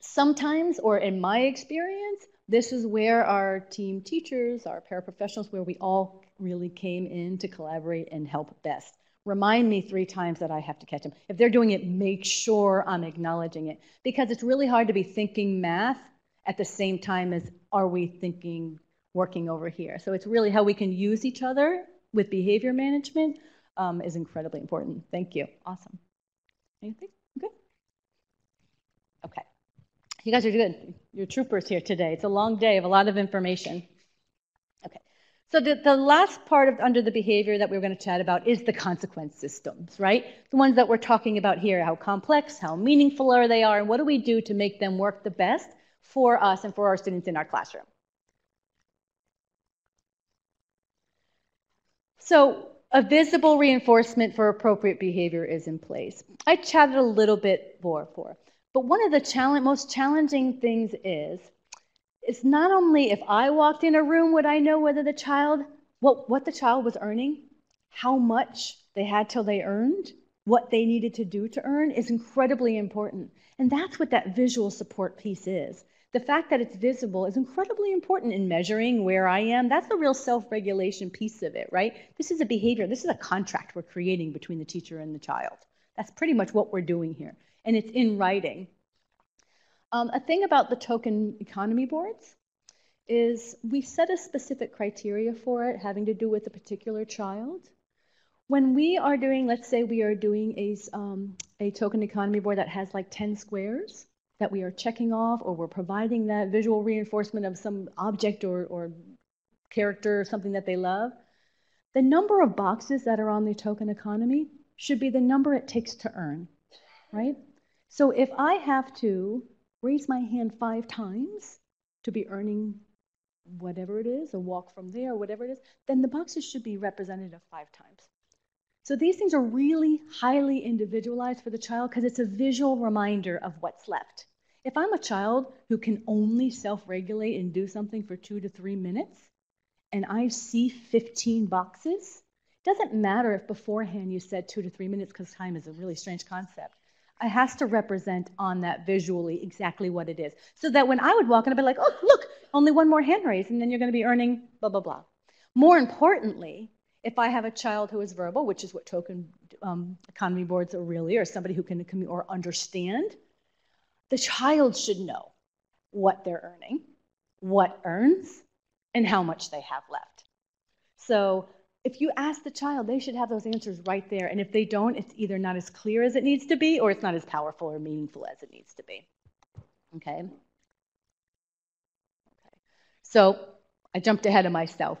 Sometimes, or in my experience, this is where our team teachers, our paraprofessionals, where we all really came in to collaborate and help best. Remind me 3 times that I have to catch them. If they're doing it, make sure I'm acknowledging it, because it's really hard to be thinking math at the same time as are we thinking working over here. So it's really how we can use each other with behavior management is incredibly important. Thank you. Awesome. Anything? Good. Okay. You guys are good. You're troopers here today. It's a long day of a lot of information. Okay. So the last part of under the behavior that we're going to chat about is the consequence systems, right? The ones that we're talking about here, how complex, how meaningful are they are, and what do we do to make them work the best for us and for our students in our classroom. So a visible reinforcement for appropriate behavior is in place. I chatted a little bit more for it. But one of the most challenging things is, it's not only if I walked in a room would I know whether the child, what the child was earning, how much they had till they earned, what they needed to do to earn is incredibly important. And that's what that visual support piece is. The fact that it's visible is incredibly important in measuring where I am. That's the real self-regulation piece of it, right? This is a behavior, this is a contract we're creating between the teacher and the child. That's pretty much what we're doing here. And it's in writing. A thing about the token economy boards is we set a specific criteria for it having to do with a particular child. When we are doing, let's say we are doing a token economy board that has like 10 squares that we are checking off, or we're providing that visual reinforcement of some object or character or something that they love, the number of boxes that are on the token economy should be the number it takes to earn, right? So if I have to raise my hand 5 times to be earning whatever it is, or walk from there, whatever it is, then the boxes should be representative 5 times. So these things are really highly individualized for the child because it's a visual reminder of what's left. If I'm a child who can only self-regulate and do something for 2 to 3 minutes, and I see 15 boxes, it doesn't matter if beforehand you said 2 to 3 minutes, because time is a really strange concept. It has to represent on that visually exactly what it is. So that when I would walk in, I'd be like, oh, look, only 1 more hand raised, and then you're going to be earning blah, blah, blah. More importantly, if I have a child who is verbal, which is what token economy boards are really, or somebody who can communicate or understand, the child should know what they're earning, what earns, and how much they have left. So if you ask the child, they should have those answers right there. And if they don't, it's either not as clear as it needs to be, or it's not as powerful or meaningful as it needs to be. Okay? Okay. So I jumped ahead of myself.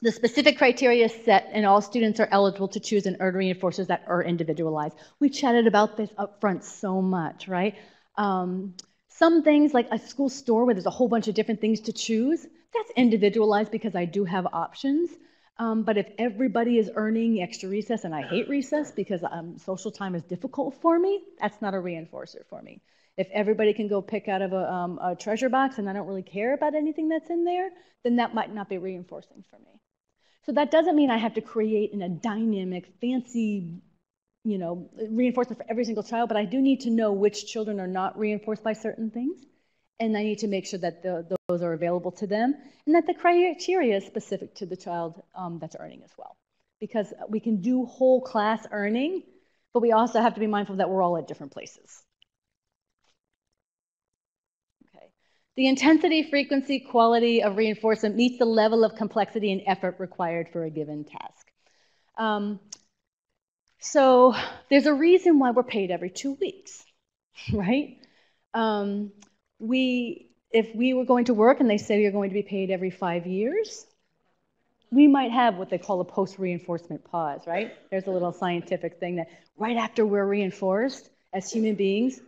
The specific criteria is set, and all students are eligible to choose an earned reinforcers that are individualized. We chatted about this up front so much, right? Some things, like a school store where there's a whole bunch of different things to choose, that's individualized because I do have options. But if everybody is earning extra recess, and I hate recess because social time is difficult for me, that's not a reinforcer for me. If everybody can go pick out of a treasure box and I don't really care about anything that's in there, then that might not be reinforcing for me. So that doesn't mean I have to create in a dynamic, fancy, you know, reinforcement for every single child, but I do need to know which children are not reinforced by certain things. And I need to make sure that those are available to them, and that the criteria is specific to the child that's earning as well. Because we can do whole class earning, but we also have to be mindful that we're all at different places. Okay. The intensity, frequency, quality of reinforcement meets the level of complexity and effort required for a given task. So there's a reason why we're paid every 2 weeks, right? If we were going to work and they say you're going to be paid every 5 years, we might have what they call a post-reinforcement pause, right? There's a little scientific thing that right after we're reinforced as human beings,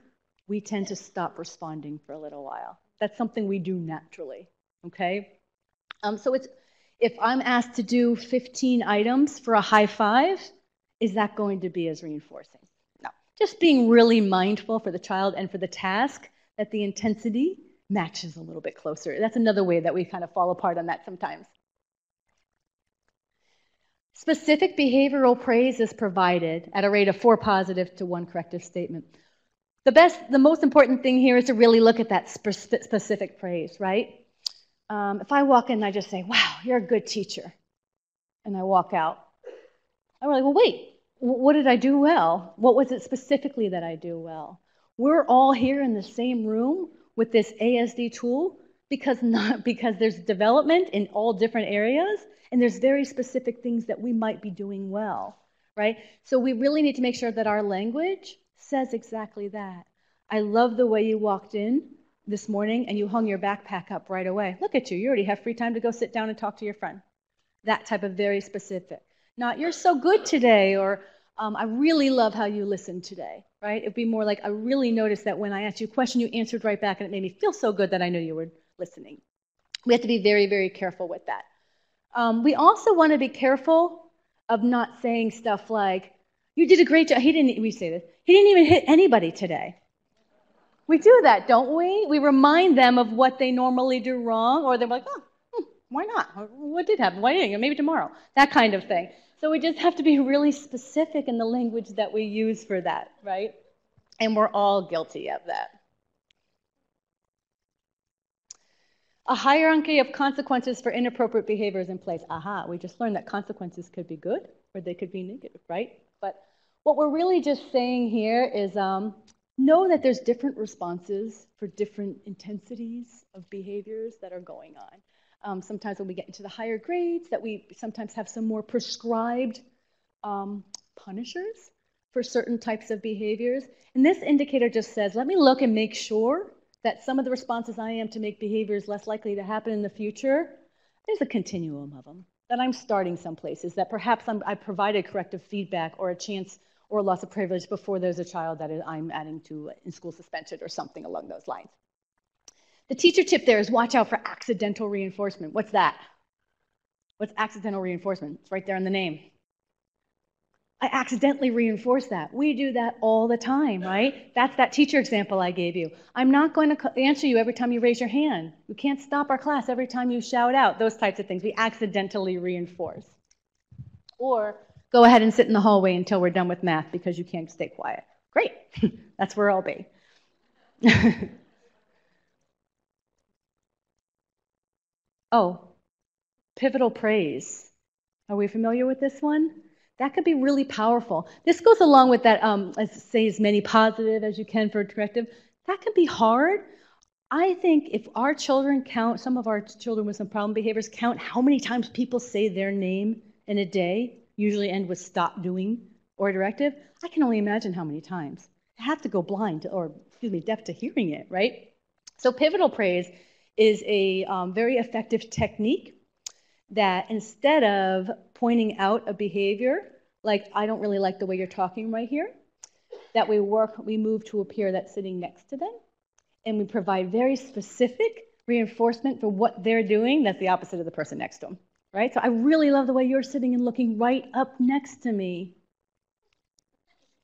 we tend to stop responding for a little while. That's something we do naturally, okay? So it's, if I'm asked to do 15 items for a high five, is that going to be as reinforcing? No. Just being really mindful for the child and for the task that the intensity matches a little bit closer. That's another way that we kind of fall apart on that sometimes. Specific behavioral praise is provided at a rate of 4 positive to 1 corrective statement. The most important thing here is to really look at that specific praise, right? If I walk in and I just say, wow, you're a good teacher, and I walk out, I'm like, well, wait, what did I do well? What was it specifically that I do well? We're all here in the same room with this ASD tool because there's development in all different areas, and there's very specific things that we might be doing well, right? So we really need to make sure that our language says exactly that. I love the way you walked in this morning and you hung your backpack up right away. Look at you, you already have free time to go sit down and talk to your friend. That type of very specific. Not, you're so good today, or I really love how you listened today, right? It'd be more like, I really noticed that when I asked you a question, you answered right back, and it made me feel so good that I knew you were listening. We have to be very, very careful with that. We also want to be careful of not saying stuff like, you did a great job. We say this, he didn't even hit anybody today. We do that, don't we? We remind them of what they normally do wrong, or they're like, oh, why not? What did happen? Why didn't you? Maybe tomorrow. That kind of thing. So we just have to be really specific in the language that we use for that, right? And we're all guilty of that. A hierarchy of consequences for inappropriate behaviors in place. Aha, we just learned that consequences could be good or they could be negative, right? But what we're really just saying here is, know that there's different responses for different intensities of behaviors that are going on. Sometimes when we get into the higher grades, that we sometimes have some more prescribed punishers for certain types of behaviors. And this indicator just says, let me look and make sure that some of the responses I am to make behaviors less likely to happen in the future, there's a continuum of them, that I'm starting some places, that perhaps I provided corrective feedback or a chance or loss of privilege before there's a child that I'm adding to in school suspension or something along those lines. The teacher tip there is watch out for accidental reinforcement. What's that? What's accidental reinforcement? It's right there in the name. I accidentally reinforce that. We do that all the time, right? That's that teacher example I gave you. I'm not going to answer you every time you raise your hand. You can't stop our class every time you shout out. Those types of things we accidentally reinforce. Or go ahead and sit in the hallway until we're done with math because you can't stay quiet. Great. That's where I'll be. Oh, pivotal praise. Are we familiar with this one? That could be really powerful. This goes along with that, say as many positive as you can for corrective. That can be hard. I think if our children count, some of our children with some problem behaviors count how many times people say their name in a day, usually end with stop doing or directive, I can only imagine how many times. I have to go blind or, excuse me, deaf to hearing it, right? So pivotal praise is a very effective technique that instead of pointing out a behavior, like I don't really like the way you're talking right here, that we move to a peer that's sitting next to them, and we provide very specific reinforcement for what they're doing that's the opposite of the person next to them, right? So I really love the way you're sitting and looking right up next to me,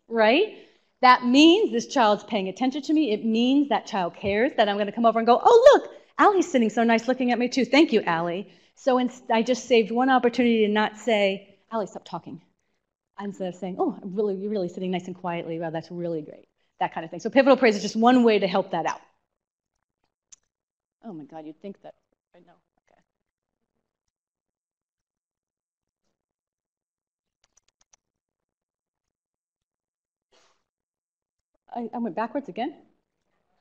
right? That means this child's paying attention to me. It means that child cares, that I'm gonna come over and go, oh look, Allie's sitting so nice looking at me too. Thank you, Allie. So I just saved one opportunity to not say, Allie, stop talking. Instead of saying, oh, you're really sitting nice and quietly. Wow, that's really great. That kind of thing. So pivotal praise is just one way to help that out. Oh my God, you'd think that right now. Okay. I went backwards again.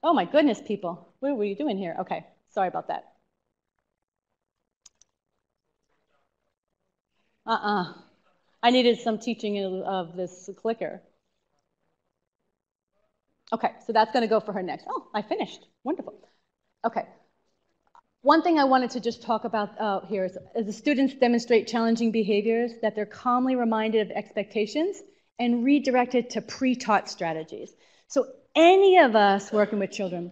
Oh my goodness, people. What were you doing here? Okay, sorry about that. I needed some teaching of this clicker. Okay, so that's going to go for her next. Oh, I finished. Wonderful. Okay. One thing I wanted to just talk about here is the students demonstrate challenging behaviors that they're calmly reminded of expectations and redirected to pre-taught strategies. So any of us working with children,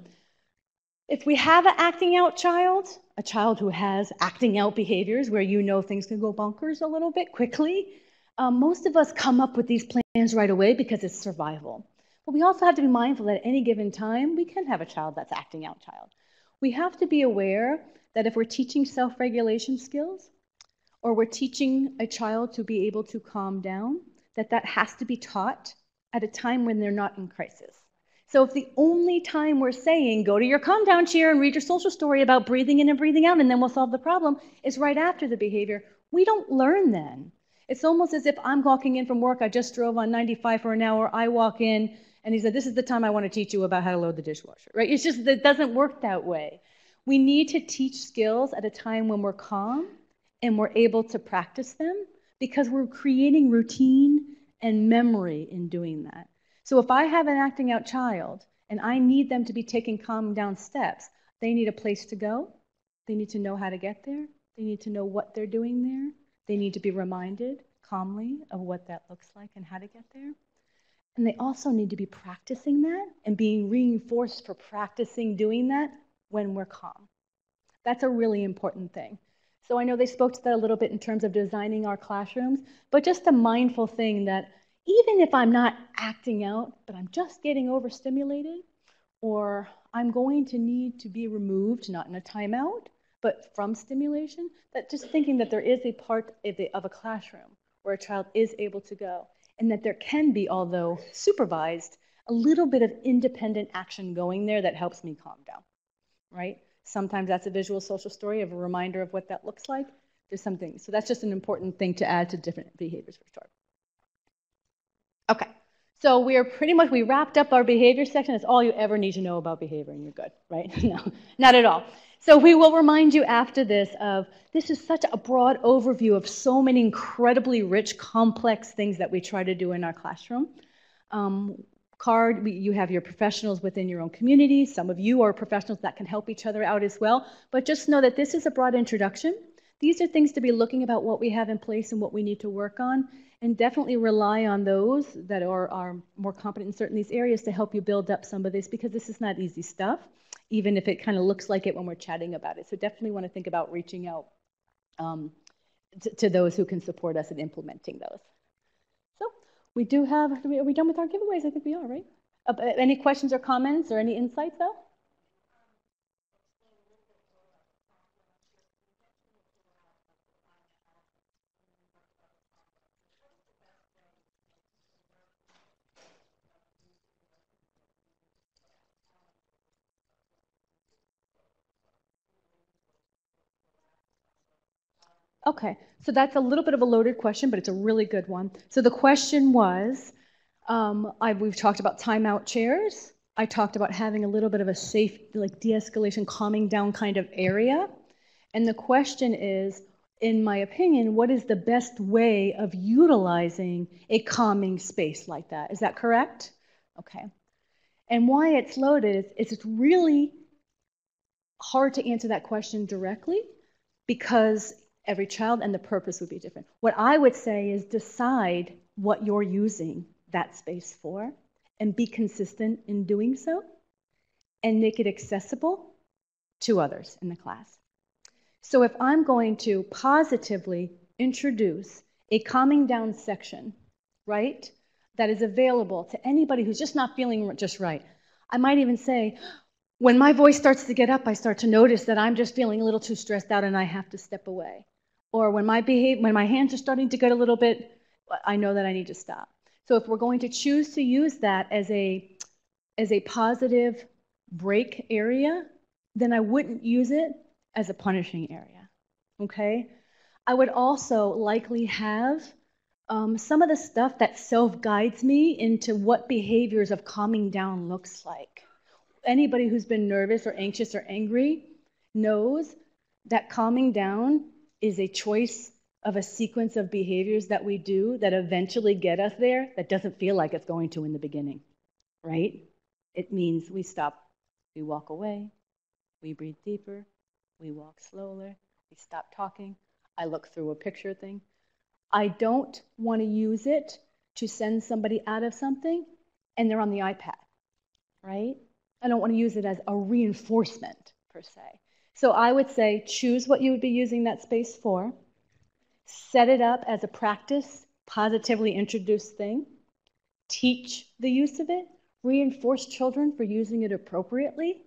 if we have an acting out child, a child who has acting out behaviors where you know things can go bonkers a little bit quickly, most of us come up with these plans right away because it's survival. But we also have to be mindful that at any given time, we can have a child that's acting out child. We have to be aware that if we're teaching self-regulation skills or we're teaching a child to be able to calm down, that that has to be taught at a time when they're not in crisis. So if the only time we're saying, go to your calm down chair and read your social story about breathing in and breathing out and then we'll solve the problem, is right after the behavior, we don't learn then. It's almost as if I'm walking in from work, I just drove on 95 for an hour, I walk in, and he said, this is the time I want to teach you about how to load the dishwasher, right? It's just that it doesn't work that way. We need to teach skills at a time when we're calm and we're able to practice them because we're creating routine and memory in doing that. So if I have an acting out child and I need them to be taking calm down steps, they need a place to go. They need to know how to get there. They need to know what they're doing there. They need to be reminded calmly of what that looks like and how to get there. And they also need to be practicing that and being reinforced for practicing doing that when we're calm. That's a really important thing. So I know they spoke to that a little bit in terms of designing our classrooms, but just a mindful thing that even if I'm not acting out, but I'm just getting overstimulated, or I'm going to need to be removed, not in a timeout, but from stimulation, that just thinking that there is a part of a classroom where a child is able to go. And that there can be, although supervised, a little bit of independent action going there that helps me calm down, right? Sometimes that's a visual social story of a reminder of what that looks like. There's something, so that's just an important thing to add to different behaviors for sure. Okay, so we wrapped up our behavior section. That's all you ever need to know about behavior and you're good, right? No, not at all. So we will remind you after this of, this is such a broad overview of so many incredibly rich, complex things that we try to do in our classroom. CARD, you have your professionals within your own community. Some of you are professionals that can help each other out as well. But just know that this is a broad introduction. These are things to be looking about what we have in place and what we need to work on. And definitely rely on those that are more competent in certain these areas to help you build up some of this, because this is not easy stuff, even if it kind of looks like it when we're chatting about it. So definitely want to think about reaching out to those who can support us in implementing those. So we do have, are we done with our giveaways? I think we are, right? Any questions or comments or any insights though? Okay, so that's a little bit of a loaded question, but it's a really good one. So the question was, we've talked about timeout chairs. I talked about having a little bit of a safe, like de-escalation, calming down kind of area. And the question is, in my opinion, what is the best way of utilizing a calming space like that? Is that correct? Okay. And why it's loaded is it's really hard to answer that question directly because every child and the purpose would be different. What I would say is decide what you're using that space for and be consistent in doing so and make it accessible to others in the class. So if I'm going to positively introduce a calming down section, right, that is available to anybody who's just not feeling just right, I might even say, when my voice starts to get up, I start to notice that I'm just feeling a little too stressed out and I have to step away. Or when my hands are starting to get a little bit, I know that I need to stop. So if we're going to choose to use that as a positive break area, then I wouldn't use it as a punishing area, okay? I would also likely have some of the stuff that self-guides me into what behaviors of calming down looks like. Anybody who's been nervous or anxious or angry knows that calming down is a choice of a sequence of behaviors that we do that eventually get us there that doesn't feel like it's going to in the beginning, right? It means we stop, we walk away, we breathe deeper, We walk slowly. We stop talking. I look through a picture thing. I don't want to use it to send somebody out of something, and they're on the iPad, right? I don't want to use it as a reinforcement, per se. So I would say choose what you would be using that space for. Set it up as a practice, positively introduce thing. Teach the use of it. Reinforce children for using it appropriately.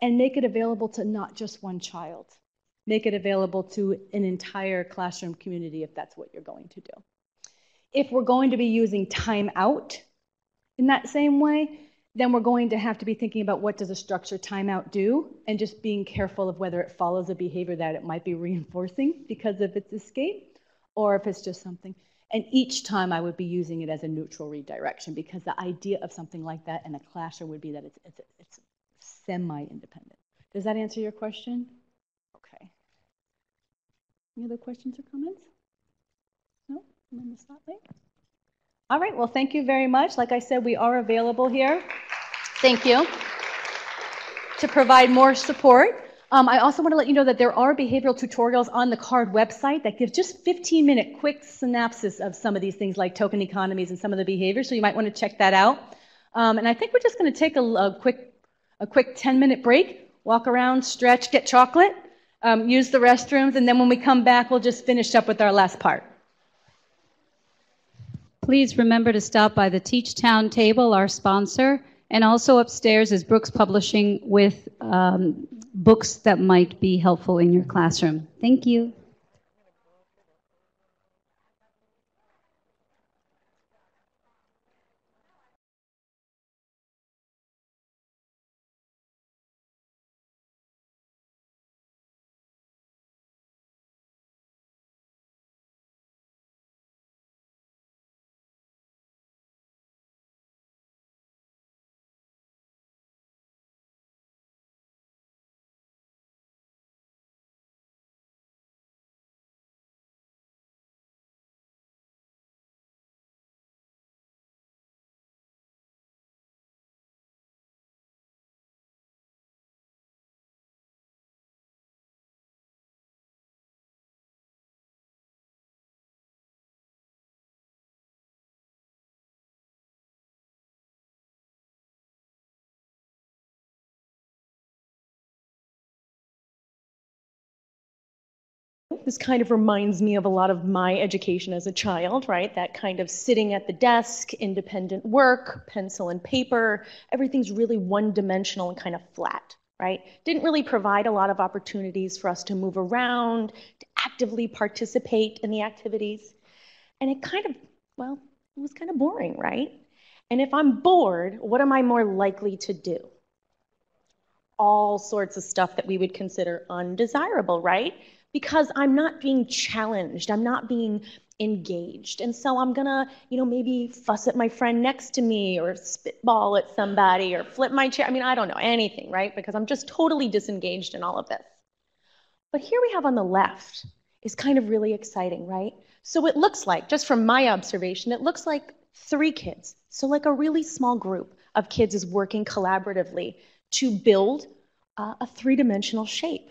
And make it available to not just one child. Make it available to an entire classroom community if that's what you're going to do. If we're going to be using time out in that same way, then we're going to have to be thinking about what does a structured timeout do, and just being careful of whether it follows a behavior that it might be reinforcing because of its escape, or if it's just something. And each time I would be using it as a neutral redirection, because the idea of something like that in a classroom would be that it's semi-independent. Does that answer your question? Okay. Any other questions or comments? No? I'm going to stop there. All right, well, thank you very much. Like I said, we are available here. Thank you. To provide more support. I also want to let you know that there are behavioral tutorials on the CARD website that give just 15-minute quick synopsis of some of these things like token economies and some of the behaviors, so you might want to check that out. And I think we're just going to take a quick 10-minute break, walk around, stretch, get chocolate, use the restrooms, and then when we come back, we'll just finish up with our last part. Please remember to stop by the TeachTown table, our sponsor, and also upstairs is Brooks Publishing with books that might be helpful in your classroom. Thank you. This kind of reminds me of a lot of my education as a child, right? That kind of sitting at the desk, independent work, pencil and paper, everything's really one-dimensional and kind of flat, right? Didn't really provide a lot of opportunities for us to move around, to actively participate in the activities. And it kind of, well, it was kind of boring, right? And if I'm bored, what am I more likely to do? All sorts of stuff that we would consider undesirable, right? Because I'm not being challenged, I'm not being engaged. And so I'm gonna, you know, maybe fuss at my friend next to me or spitball at somebody or flip my chair. I mean, I don't know, anything, right? Because I'm just totally disengaged in all of this. But here we have on the left is kind of really exciting, right? So it looks like, just from my observation, it looks like 3 kids. So like a really small group of kids is working collaboratively to build a 3-dimensional shape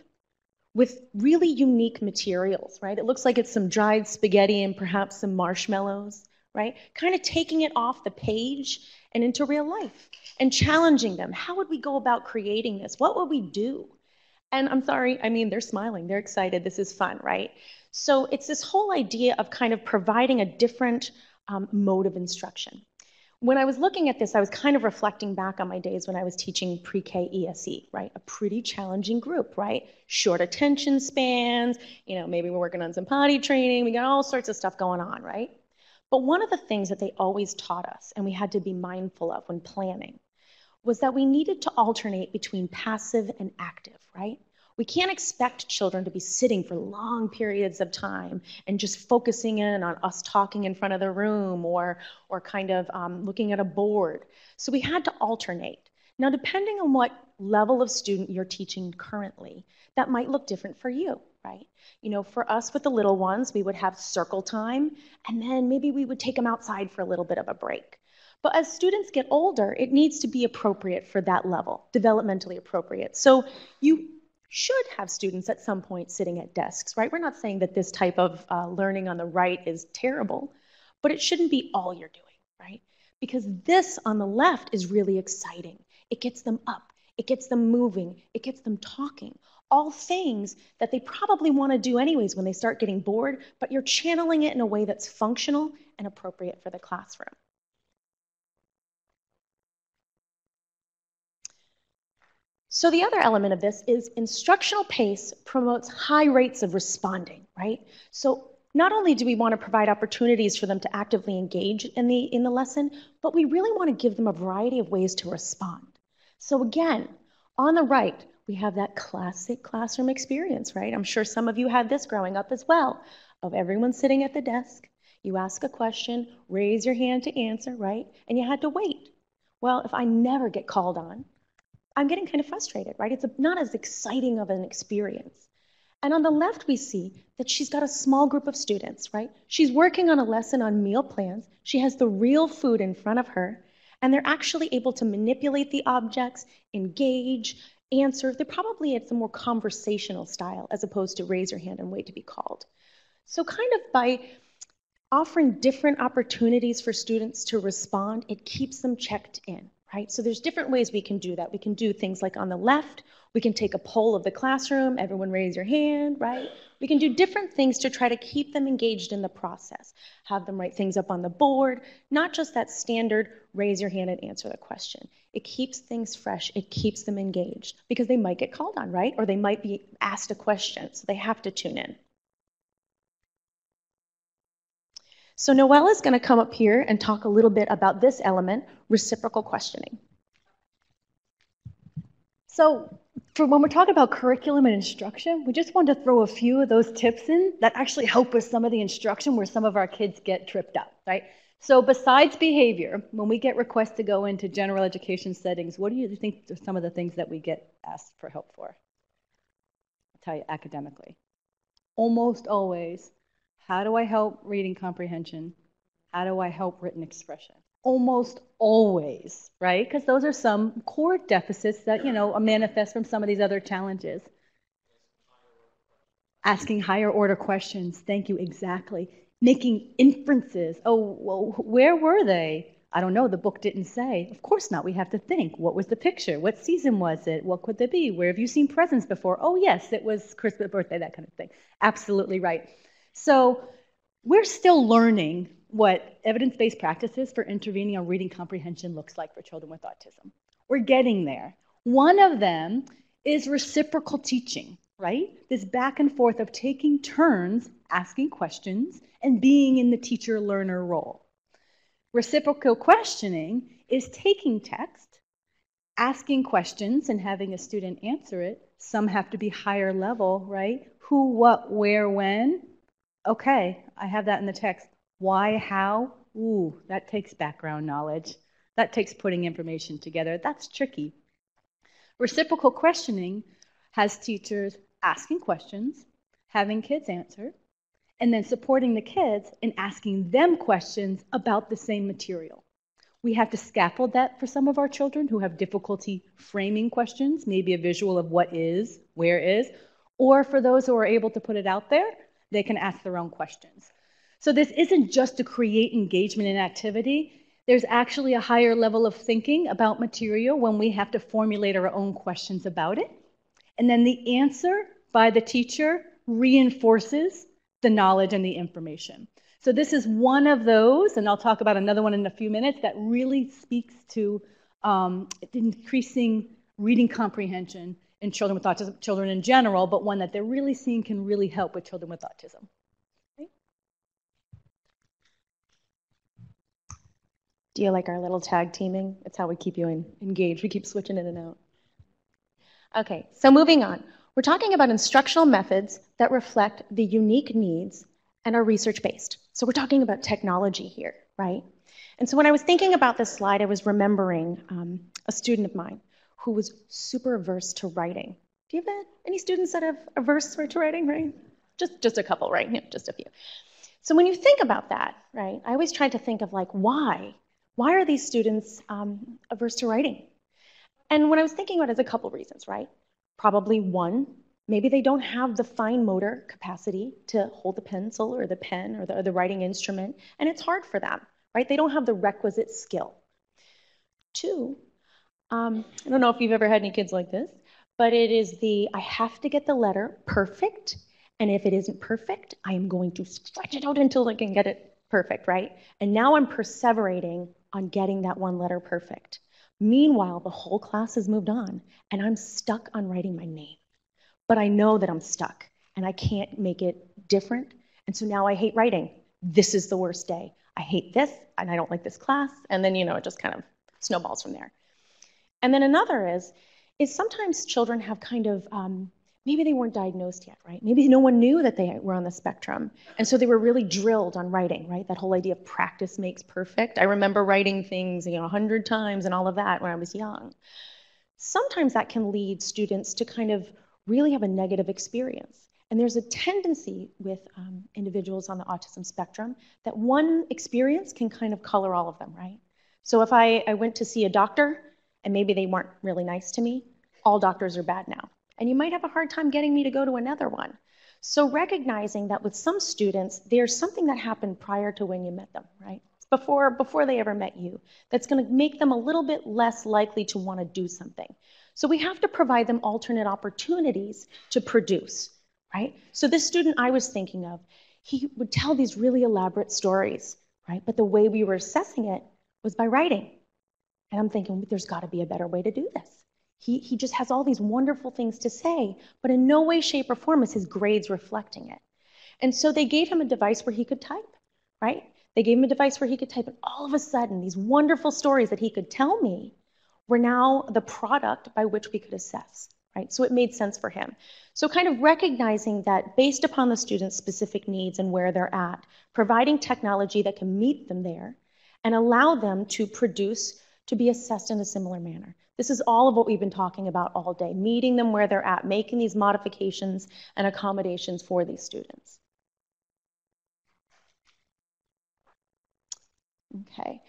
with really unique materials, right? It looks like it's some dried spaghetti and perhaps some marshmallows, right? Kind of taking it off the page and into real life and challenging them. How would we go about creating this? What would we do? And I'm sorry, I mean, they're smiling, they're excited, this is fun, right? So it's this whole idea of kind of providing a different mode of instruction. When I was looking at this, I was kind of reflecting back on my days when I was teaching pre-K ESE, right? A pretty challenging group, right? Short attention spans, you know, maybe we're working on some potty training, we got all sorts of stuff going on, right? But one of the things that they always taught us, and we had to be mindful of when planning, was that we needed to alternate between passive and active, right? We can't expect children to be sitting for long periods of time and just focusing in on us talking in front of the room or kind of looking at a board. So we had to alternate. Now, depending on what level of student you're teaching currently, that might look different for you, right? You know, for us with the little ones, we would have circle time, and then maybe we would take them outside for a little bit of a break. But as students get older, it needs to be appropriate for that level, developmentally appropriate. So you should have students at some point sitting at desks, right? We're not saying that this type of learning on the right is terrible, but it shouldn't be all you're doing, right? Because this on the left is really exciting. It gets them up, it gets them moving, it gets them talking, all things that they probably want to do anyways when they start getting bored, but you're channeling it in a way that's functional and appropriate for the classroom. So the other element of this is instructional pace promotes high rates of responding, right? So not only do we want to provide opportunities for them to actively engage in the lesson, but we really want to give them a variety of ways to respond. So again, on the right, we have that classic classroom experience, right? I'm sure some of you had this growing up as well, of everyone sitting at the desk. You ask a question, raise your hand to answer, right? And you had to wait. Well, if I never get called on, I'm getting kind of frustrated, right? It's not as exciting of an experience. And on the left, we see that she's got a small group of students, right? She's working on a lesson on meal plans. She has the real food in front of her, and they're actually able to manipulate the objects, engage, answer. They're probably at some more conversational style as opposed to raise your hand and wait to be called. So kind of by offering different opportunities for students to respond, it keeps them checked in. Right? So there's different ways we can do that. We can do things like on the left, we can take a poll of the classroom, everyone raise your hand, right? We can do different things to try to keep them engaged in the process, have them write things up on the board, not just that standard raise your hand and answer the question. It keeps things fresh, it keeps them engaged because they might get called on, right? Or they might be asked a question, so they have to tune in. So Noelle is going to come up here and talk a little bit about this element, reciprocal questioning. So for when we're talking about curriculum and instruction, we just wanted to throw a few of those tips in that actually help with some of the instruction where some of our kids get tripped up, right? So besides behavior, when we get requests to go into general education settings, what do you think are some of the things that we get asked for help for? I'll tell you, academically. Almost always. How do I help reading comprehension? How do I help written expression? Almost always, right? Because those are some core deficits that, you know, manifest from some of these other challenges. Asking higher order questions. Thank you, exactly. Making inferences. Oh, well, where were they? I don't know. The book didn't say. Of course not. We have to think. What was the picture? What season was it? What could they be? Where have you seen presents before? Oh, yes, it was Christmas, birthday, that kind of thing. Absolutely right. So we're still learning what evidence-based practices for intervening on reading comprehension looks like for children with autism. We're getting there. One of them is reciprocal teaching, right? This back and forth of taking turns, asking questions, and being in the teacher-learner role. Reciprocal questioning is taking text, asking questions, and having a student answer it. Some have to be higher level, right? Who, what, where, when. Okay, I have that in the text. Why, how? Ooh, that takes background knowledge. That takes putting information together. That's tricky. Reciprocal questioning has teachers asking questions, having kids answer, and then supporting the kids in asking them questions about the same material. We have to scaffold that for some of our children who have difficulty framing questions, maybe a visual of what is, where is, or for those who are able to put it out there, they can ask their own questions. So this isn't just to create engagement and activity. There's actually a higher level of thinking about material when we have to formulate our own questions about it. And then the answer by the teacher reinforces the knowledge and the information. So this is one of those, and I'll talk about another one in a few minutes, that really speaks to increasing reading comprehension in children with autism, children in general, but one that they're really seeing can really help with children with autism. Okay. Do you like our little tag teaming? It's how we keep you engaged. We keep switching in and out. Okay, so moving on. We're talking about instructional methods that reflect the unique needs and are research-based. So we're talking about technology here, right? And so when I was thinking about this slide, I was remembering a student of mine who was super averse to writing. Do you have any students that have averse to writing, right? Just a couple, right? Yeah, just a few. So when you think about that, right, I always try to think of like, why? Why are these students averse to writing? And what I was thinking about is a couple reasons, right? probably one. Maybe they don't have the fine motor capacity to hold the pencil or the pen or the writing instrument, and it's hard for them, right? They don't have the requisite skill. Two, I don't know if you've ever had any kids like this, but it is the, I have to get the letter perfect, and if it isn't perfect, I am going to stretch it out until I can get it perfect, right? And now I'm perseverating on getting that one letter perfect. Meanwhile, the whole class has moved on, and I'm stuck on writing my name. But I know that I'm stuck, and I can't make it different, and so now I hate writing. This is the worst day. I hate this, and I don't like this class, and then, you know, it just kind of snowballs from there. And then another is sometimes children have kind of, maybe they weren't diagnosed yet, right? Maybe no one knew that they were on the spectrum. And so they were really drilled on writing, right? That whole idea of practice makes perfect. I remember writing things, you know, 100 times and all of that when I was young. Sometimes that can lead students to kind of really have a negative experience. And there's a tendency with individuals on the autism spectrum that one experience can kind of color all of them, right? So if I went to see a doctor, and maybe they weren't really nice to me, all doctors are bad now. And you might have a hard time getting me to go to another one. So recognizing that with some students, there's something that happened prior to when you met them, right? Before they ever met you, that's going to make them a little bit less likely to want to do something. So we have to provide them alternate opportunities to produce, right? So this student I was thinking of, he would tell these really elaborate stories, right? But the way we were assessing it was by writing. And I'm thinking, there's got to be a better way to do this. He just has all these wonderful things to say, but in no way, shape, or form is his grades reflecting it. And so they gave him a device where he could type, right? They gave him a device where he could type, and all of a sudden, these wonderful stories that he could tell me were now the product by which we could assess, right? So it made sense for him. So kind of recognizing that based upon the student's specific needs and where they're at, providing technology that can meet them there and allow them to produce, to be assessed in a similar manner. This is all of what we've been talking about all day, meeting them where they're at, making these modifications and accommodations for these students. Okay,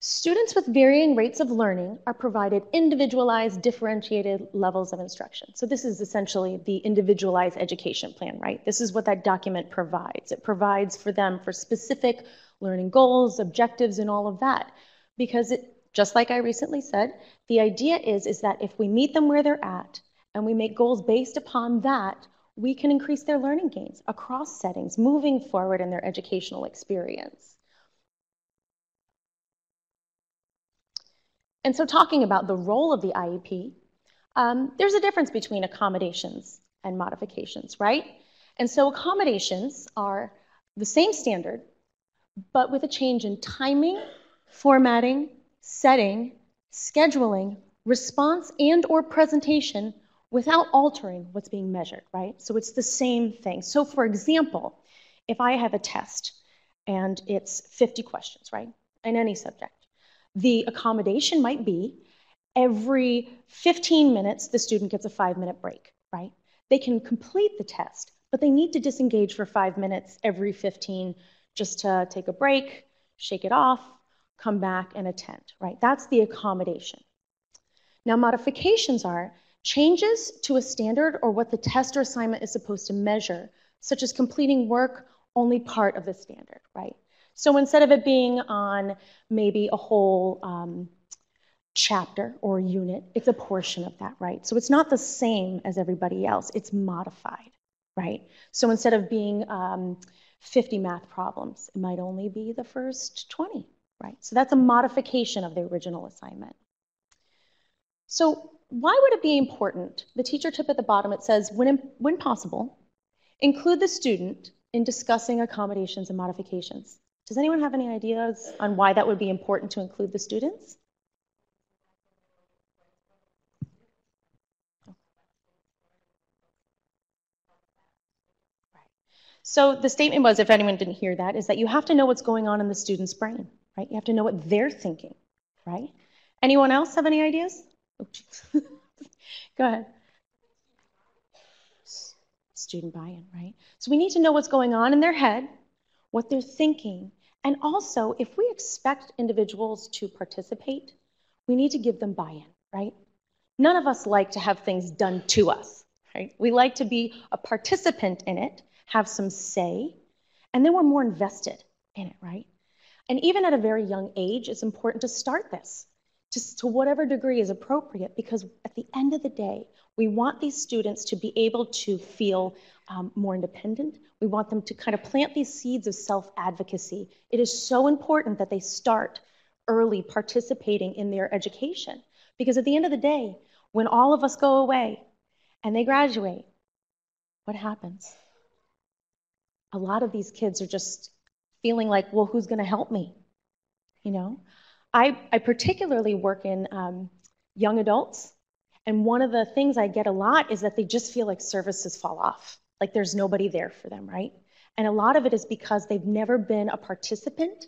students with varying rates of learning are provided individualized, differentiated levels of instruction. So this is essentially the individualized education plan, right? This is what that document provides. It provides for them for specific learning goals, objectives, and all of that, because it, just like I recently said, the idea is that if we meet them where they're at and we make goals based upon that, we can increase their learning gains across settings, moving forward in their educational experience. And so talking about the role of the IEP, there's a difference between accommodations and modifications, right? And so accommodations are the same standard, but with a change in timing, formatting, setting, scheduling, response, and or presentation without altering what's being measured, right? So it's the same thing. So for example, if I have a test and it's 50 questions, right, in any subject, the accommodation might be every 15 minutes, the student gets a 5-minute break, right? They can complete the test, but they need to disengage for 5 minutes every 15 just to take a break, shake it off, come back and attend, right? That's the accommodation. Now, modifications are changes to a standard or what the test or assignment is supposed to measure, such as completing work only part of the standard, right? So instead of it being on maybe a whole chapter or unit, it's a portion of that, right? So it's not the same as everybody else, it's modified, right? So instead of being 50 math problems, it might only be the first 20. Right, so that's a modification of the original assignment. So why would it be important? The teacher tip at the bottom, it says, when possible, include the student in discussing accommodations and modifications. Does anyone have any ideas on why that would be important to include the students? Right. So the statement was, if anyone didn't hear that, is that you have to know what's going on in the student's brain. Right? You have to know what they're thinking, right? Anyone else have any ideas? Oh, geez. Go ahead. Student buy-in, right? So we need to know what's going on in their head, what they're thinking, and also if we expect individuals to participate, we need to give them buy-in, right? none of us like to have things done to us, right? We like to be a participant in it, have some say, and then we're more invested in it, right? And even at a very young age, it's important to start this to whatever degree is appropriate, because at the end of the day, we want these students to be able to feel more independent. We want them to kind of plant these seeds of self-advocacy. It is so important that they start early participating in their education, because at the end of the day, when all of us go away and they graduate, what happens? A lot of these kids are just feeling like, well, who's going to help me? You know, I particularly work in young adults, and one of the things I get a lot is that they just feel like services fall off, like there's nobody there for them, right? And a lot of it is because they've never been a participant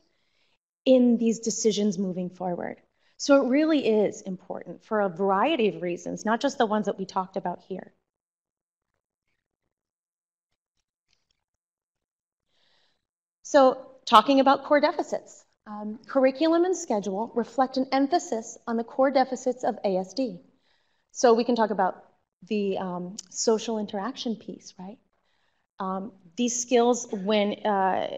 in these decisions moving forward. So it really is important for a variety of reasons, not just the ones that we talked about here. So talking about core deficits, curriculum and schedule reflect an emphasis on the core deficits of ASD. So we can talk about the social interaction piece, right? These skills, when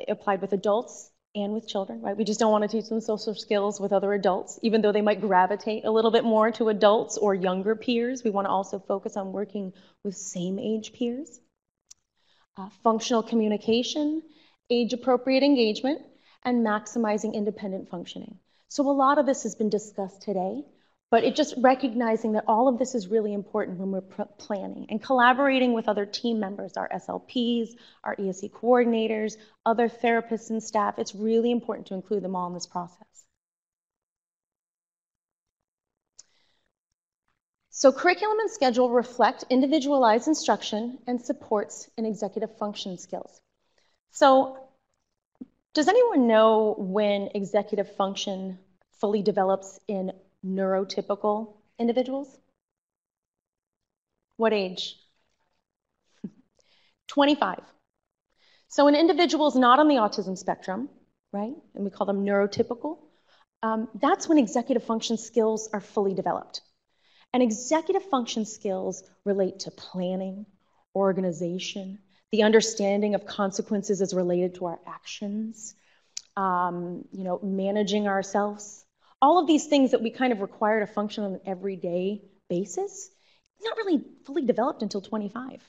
applied with adults and with children, right? We just don't want to teach them social skills with other adults, even though they might gravitate a little bit more to adults or younger peers. We want to also focus on working with same-age peers. Functional communication, age-appropriate engagement, and maximizing independent functioning. So a lot of this has been discussed today, but it just recognizing that all of this is really important when we're planning and collaborating with other team members, our SLPs, our ESE coordinators, other therapists and staff. It's really important to include them all in this process. So curriculum and schedule reflect individualized instruction and supports in executive function skills. So does anyone know when executive function fully develops in neurotypical individuals? What age? 25. So an individual is not on the autism spectrum, right? And we call them neurotypical. That's when executive function skills are fully developed. And executive function skills relate to planning, organization, the understanding of consequences as related to our actions, managing ourselves, all of these things that we kind of require to function on an everyday basis, not really fully developed until 25.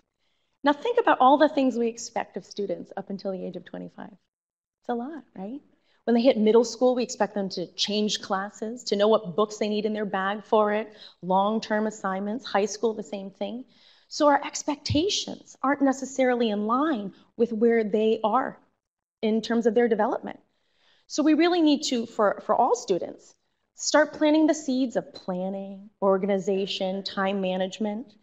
Now think about all the things we expect of students up until the age of 25. It's a lot, right? When they hit middle school, we expect them to change classes, to know what books they need in their bag for it, long-term assignments, high school, the same thing. So our expectations aren't necessarily in line with where they are in terms of their development. So we really need to, for all students, start planting the seeds of planning, organization, time management,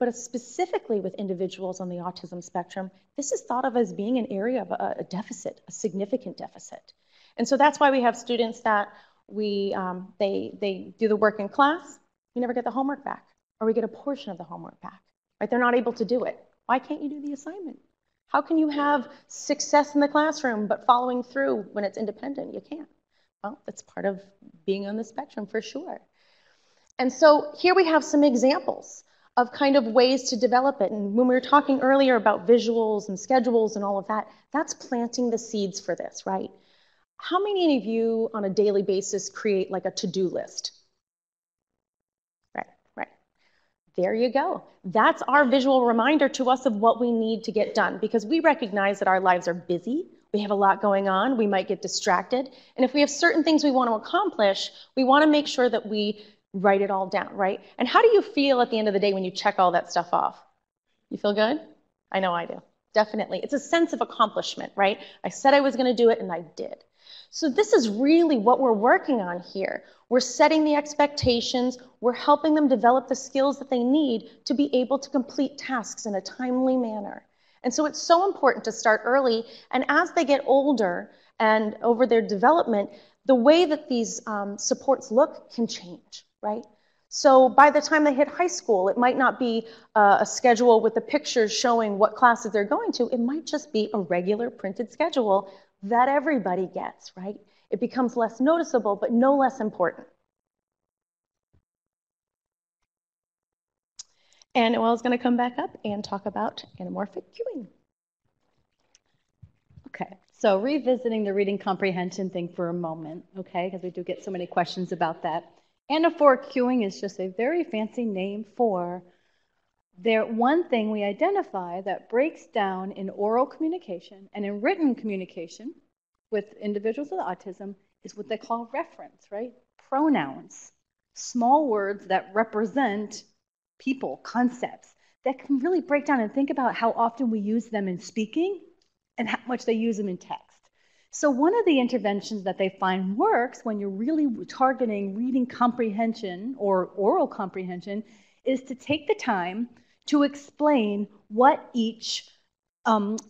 but specifically with individuals on the autism spectrum, this is thought of as being an area of a deficit, a significant deficit. And so that's why we have students that they do the work in class, we never get the homework back, or we get a portion of the homework back. Right? They're not able to do it. Why can't you do the assignment? How can you have success in the classroom but following through when it's independent? You can't. Well, that's part of being on the spectrum for sure. And so here we have some examples of kind of ways to develop it. And when we were talking earlier about visuals and schedules and all of that, that's planting the seeds for this, right? How many of you on a daily basis create like a to-do list? There you go. That's our visual reminder to us of what we need to get done, because we recognize that our lives are busy. We have a lot going on. We might get distracted. And if we have certain things we want to accomplish, we want to make sure that we write it all down, right? And how do you feel at the end of the day when you check all that stuff off? You feel good? I know I do. Definitely. It's a sense of accomplishment, right? I said I was going to do it, and I did. So this is really what we're working on here. We're setting the expectations. We're helping them develop the skills that they need to be able to complete tasks in a timely manner. And so it's so important to start early. And as they get older and over their development, the way that these supports look can change, right? So by the time they hit high school, it might not be a schedule with the pictures showing what classes they're going to. It might just be a regular printed schedule that everybody gets, right? It becomes less noticeable, but no less important. And Noelle's going to come back up and talk about anamorphic cueing. Okay, so revisiting the reading comprehension thing for a moment, okay, because we do get so many questions about that. Anaphoric cueing is just a very fancy name for one thing we identify that breaks down in oral communication and in written communication with individuals with autism is what they call reference, right? Pronouns, small words that represent people, concepts that can really break down and think about how often we use them in speaking and how much they use them in text. So one of the interventions that they find works when you're really targeting reading comprehension or oral comprehension is to take the time to explain what each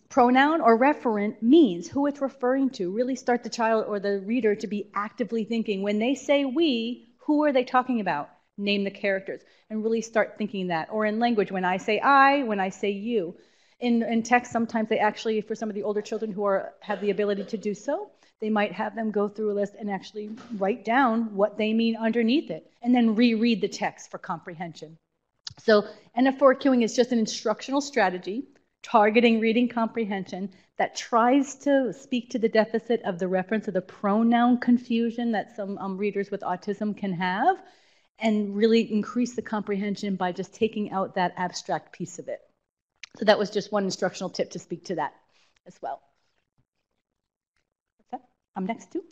pronoun or referent means, who it's referring to, really start the child or the reader to be actively thinking. When they say we, who are they talking about? Name the characters and really start thinking that. Or in language, when I say I, when I say you. In text, sometimes they actually, for some of the older children who have the ability to do so, they might have them go through a list and actually write down what they mean underneath it and then reread the text for comprehension. So anaphoric cueing is just an instructional strategy targeting reading comprehension that tries to speak to the deficit of the reference of the pronoun confusion that some readers with autism can have, and really increase the comprehension by just taking out that abstract piece of it. So that was just one instructional tip to speak to that as well. What's that? I'm next too.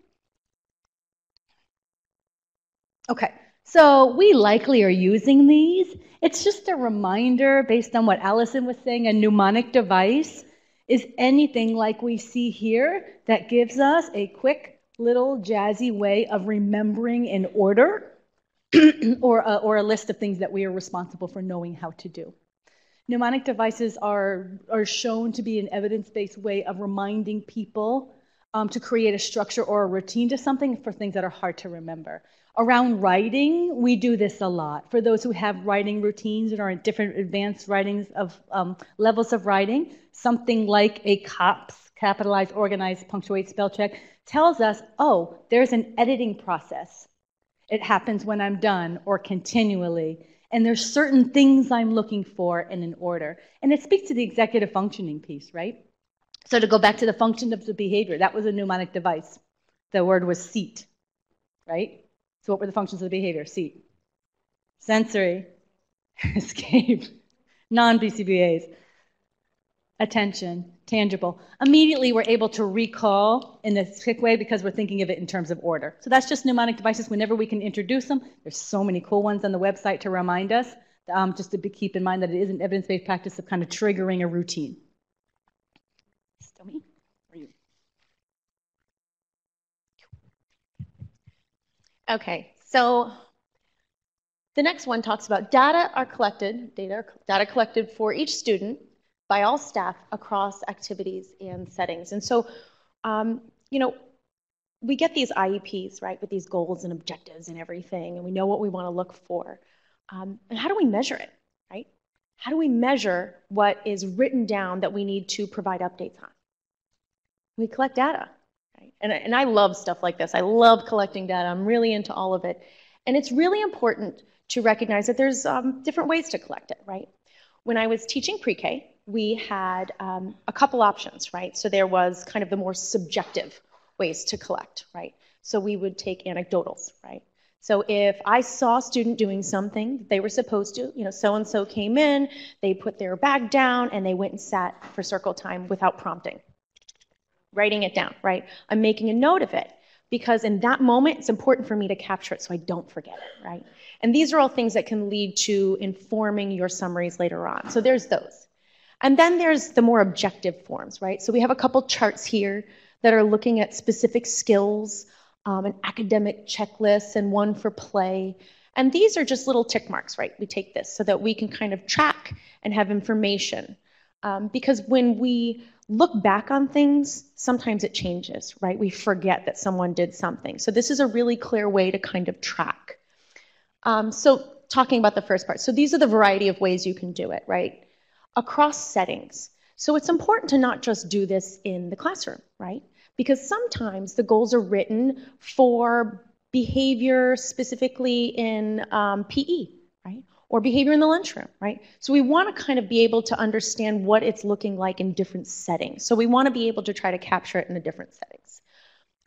Okay, so we likely are using these. It's just a reminder based on what Allison was saying, a mnemonic device is anything like we see here that gives us a quick little jazzy way of remembering in order or a list of things that we are responsible for knowing how to do. Mnemonic devices are shown to be an evidence-based way of reminding people to create a structure or a routine to something for things that are hard to remember. Around writing, we do this a lot. For those who have writing routines and are at different advanced writings of levels of writing, something like a COPS, capitalize, organize, punctuate, spell check, tells us, oh, there's an editing process. It happens when I'm done or continually. And there's certain things I'm looking for in an order. And it speaks to the executive functioning piece, right? So to go back to the function of the behavior, that was a mnemonic device. The word was seat, right? So what were the functions of the behavior? Seat, sensory, escape, non-BCBAs, attention, tangible. Immediately we're able to recall in this quick way because we're thinking of it in terms of order. So that's just mnemonic devices. Whenever we can introduce them, there's so many cool ones on the website to remind us, just to keep in mind that it is an evidence-based practice of kind of triggering a routine. Still me? Or you? Okay, so the next one talks about data collected for each student by all staff across activities and settings. And so, you know, we get these IEPs, right, with these goals and objectives and everything, and we know what we want to look for. And how do we measure it, right? How do we measure what is written down that we need to provide updates on? We collect data, right? And I love stuff like this. I love collecting data. I'm really into all of it. And it's really important to recognize that there's different ways to collect it, right? When I was teaching pre-K, we had a couple options, right? So there was kind of the more subjective ways to collect, right? So we would take anecdotals, right? So if I saw a student doing something they were supposed to, you know, so-and-so came in, they put their bag down, and they went and sat for circle time without prompting. Writing it down, right? I'm making a note of it because in that moment, it's important for me to capture it so I don't forget it, right? And these are all things that can lead to informing your summaries later on. So there's those. And then there's the more objective forms, right? So we have a couple charts here that are looking at specific skills, an academic checklist, and one for play. And these are just little tick marks, right? We take this so that we can kind of track and have information. Because when we look back on things, sometimes it changes, right? We forget that someone did something. So this is a really clear way to kind of track. So talking about the first part. So these are the variety of ways you can do it, right? Across settings. So it's important to not just do this in the classroom, right? Because sometimes the goals are written for behavior specifically in PE, right? or behavior in the lunchroom, right? So we want to kind of be able to understand what it's looking like in different settings. So we want to be able to try to capture it in the different settings.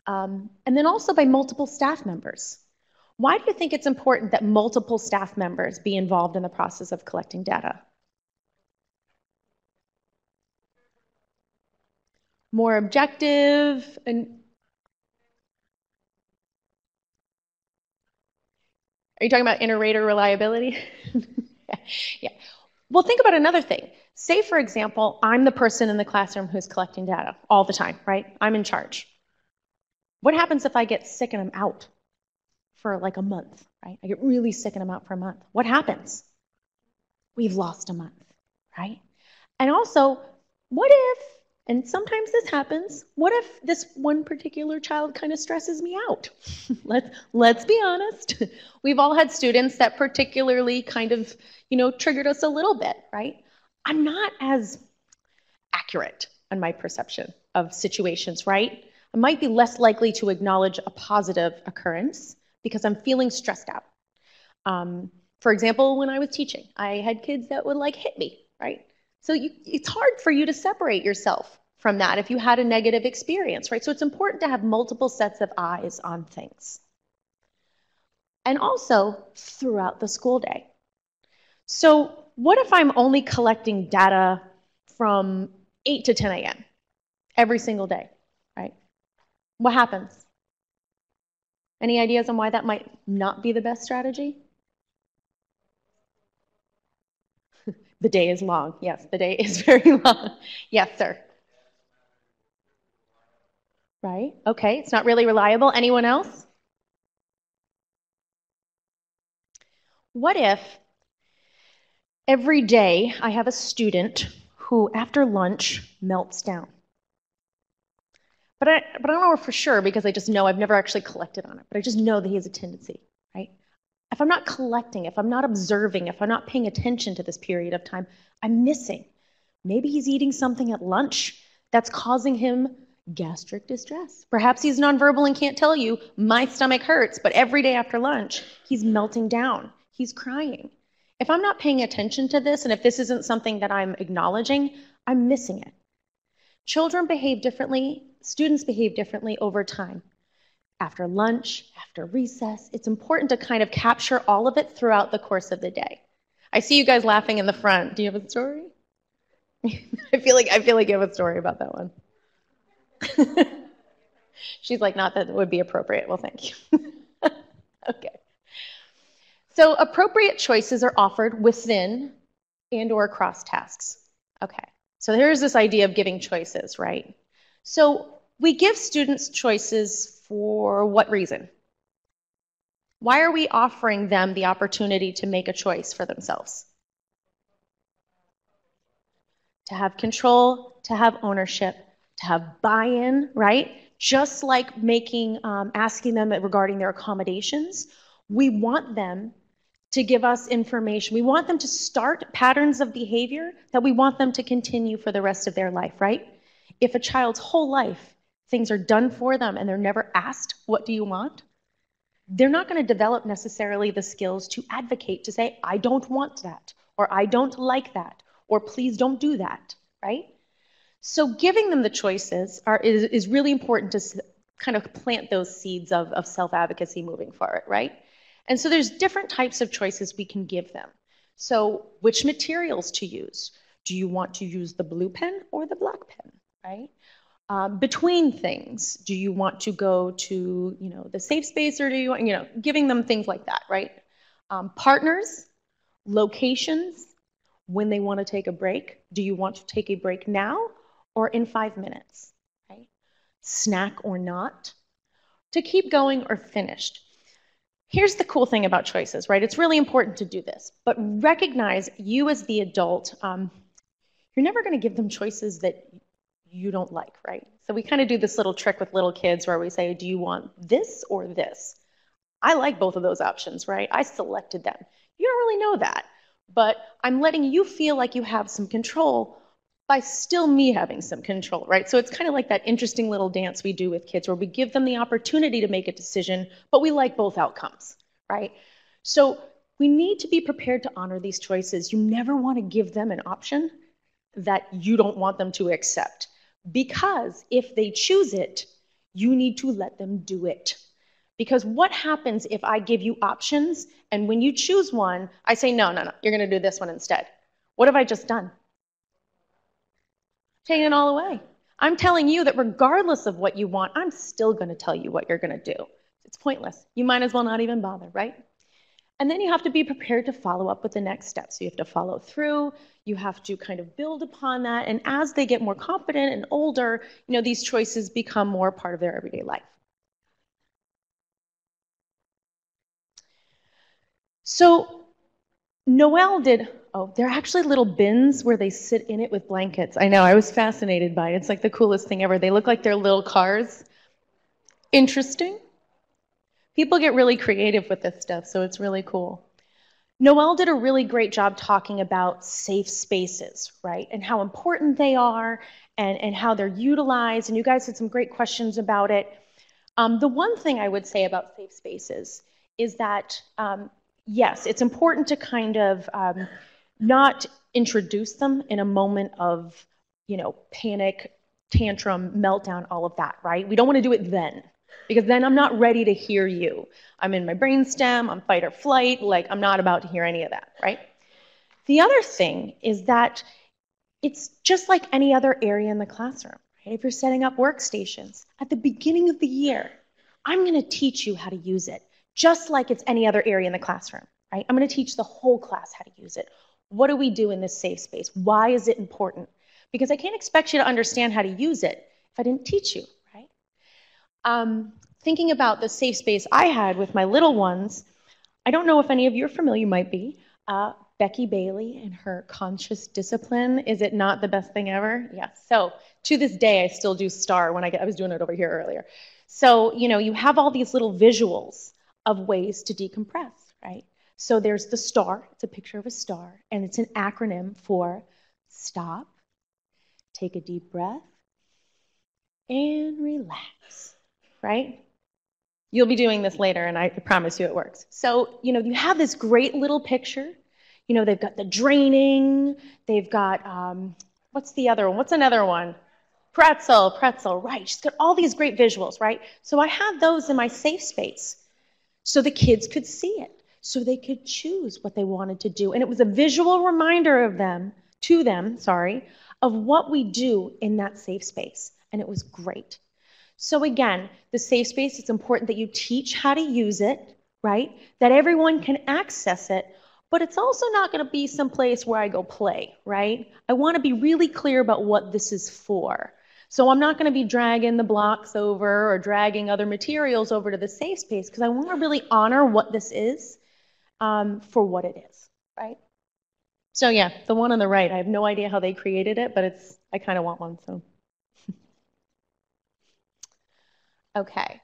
And then also by multiple staff members. Why do you think it's important that multiple staff members be involved in the process of collecting data? More objective and... Are you talking about inter-rater reliability? Yeah. Well, think about another thing. Say, for example, I'm the person in the classroom who's collecting data all the time, right? I'm in charge. What happens if I get sick and I'm out for like a month, right? I get really sick and I'm out for a month. What happens? We've lost a month, right? And also, what if, and sometimes this happens, what if this one particular child kind of stresses me out? Let's be honest. We've all had students that particularly kind of, you know, triggered us a little bit, right? I'm not as accurate in my perception of situations, right? I might be less likely to acknowledge a positive occurrence because I'm feeling stressed out. For example, when I was teaching, I had kids that would like hit me, right? So it's hard for you to separate yourself from that if you had a negative experience, right? So it's important to have multiple sets of eyes on things. And also throughout the school day. So what if I'm only collecting data from 8 to 10 a.m. every single day, right? What happens? Any ideas on why that might not be the best strategy? The day is long. Yes, the day is very long. Yes, sir. Right? Okay, it's not really reliable. Anyone else? What if every day I have a student who, after lunch, melts down? But I don't know for sure because I just know I've never actually collected on it, but I just know that he has a tendency, right? If I'm not collecting, if I'm not observing, if I'm not paying attention to this period of time, I'm missing. Maybe he's eating something at lunch that's causing him gastric distress. Perhaps he's nonverbal and can't tell you, my stomach hurts, but every day after lunch, he's melting down. He's crying. If I'm not paying attention to this, and if this isn't something that I'm acknowledging, I'm missing it. Children behave differently. Students behave differently over time. After lunch, after recess, it's important to kind of capture all of it throughout the course of the day. I see you guys laughing in the front. Do you have a story? I feel like you have a story about that one. She's like, not that it would be appropriate. Well, thank you. Okay. So appropriate choices are offered within and or across tasks. Okay. So here's this idea of giving choices, right? So we give students choices for what reason? Why are we offering them the opportunity to make a choice for themselves? To have control, to have ownership, to have buy-in, right? Just like making, asking them regarding their accommodations, we want them to give us information. We want them to start patterns of behavior that we want them to continue for the rest of their life, right? If a child's whole life things are done for them and they're never asked, what do you want? They're not going to develop necessarily the skills to advocate, to say, I don't want that, or I don't like that, or please don't do that, right? So giving them the choices is really important to kind of plant those seeds of self-advocacy moving forward, right? And so there's different types of choices we can give them. So which materials to use? Do you want to use the blue pen or the black pen, right? Between things, do you want to go to, you know, the safe space, or do you want, you know, giving them things like that, right? Partners, locations, when they want to take a break. Do you want to take a break now or in 5 minutes, right? Snack or not, to keep going or finished. Here's the cool thing about choices, right? It's really important to do this, but recognize you as the adult, you're never going to give them choices that you don't like, right? So we kind of do this little trick with little kids where we say, do you want this or this? I like both of those options, right? I selected them. You don't really know that, but I'm letting you feel like you have some control by still me having some control, right? So it's kind of like that interesting little dance we do with kids where we give them the opportunity to make a decision, but we like both outcomes, right? So We need to be prepared to honor these choices. You never want to give them an option that you don't want them to accept, because if they choose it, you need to let them do it. Because what happens if I give you options and when you choose one, I say, no, no, no, you're going to do this one instead? What have I just done? Taking it all away. I'm telling you that regardless of what you want, I'm still going to tell you what you're going to do. It's pointless. You might as well not even bother, right? And then you have to be prepared to follow up with the next steps. You have to follow through. You have to kind of build upon that. And as they get more confident and older, you know, these choices become more part of their everyday life. So Noelle did, oh, there are actually little bins where they sit in it with blankets. I know, I was fascinated by it. It's like the coolest thing ever. They look like they're little cars. Interesting. People get really creative with this stuff, so it's really cool. Noelle did a really great job talking about safe spaces, right? And how important they are and how they're utilized. And you guys had some great questions about it. The one thing I would say about safe spaces is that, yes, it's important to kind of not introduce them in a moment of, you know, panic, tantrum, meltdown, all of that, right? We don't want to do it then. Because then I'm not ready to hear you. I'm in my brainstem, I'm fight or flight, like I'm not about to hear any of that, right? The other thing is that it's just like any other area in the classroom, right? If you're setting up workstations, at the beginning of the year, I'm gonna teach you how to use it, just like it's any other area in the classroom, right? I'm gonna teach the whole class how to use it. What do we do in this safe space? Why is it important? Because I can't expect you to understand how to use it if I didn't teach you. Thinking about the safe space I had with my little ones, I don't know if any of you are familiar, you might be, Becky Bailey and her Conscious Discipline. Is it not the best thing ever? Yes. So to this day, I still do STAR when I was doing it over here earlier. So, you know, you have all these little visuals of ways to decompress, right? So there's the star, it's a picture of a star, and it's an acronym for stop, take a deep breath, and relax. Right? You'll be doing this later, and I promise you it works. So, you know, you have this great little picture. You know, they've got the draining. They've got, what's the other one? What's another one? Pretzel, right. She's got all these great visuals, right? So I had those in my safe space so the kids could see it, so they could choose what they wanted to do. And it was a visual reminder of them, of what we do in that safe space. And it was great. So again, the safe space, it's important that you teach how to use it, right? That everyone can access it, but it's also not going to be someplace where I go play, right? I want to be really clear about what this is for. So I'm not going to be dragging the blocks over or dragging other materials over to the safe space, because I want to really honor what this is for what it is, right? So yeah, the one on the right, I have no idea how they created it, but it's, I kind of want one, so. Okay,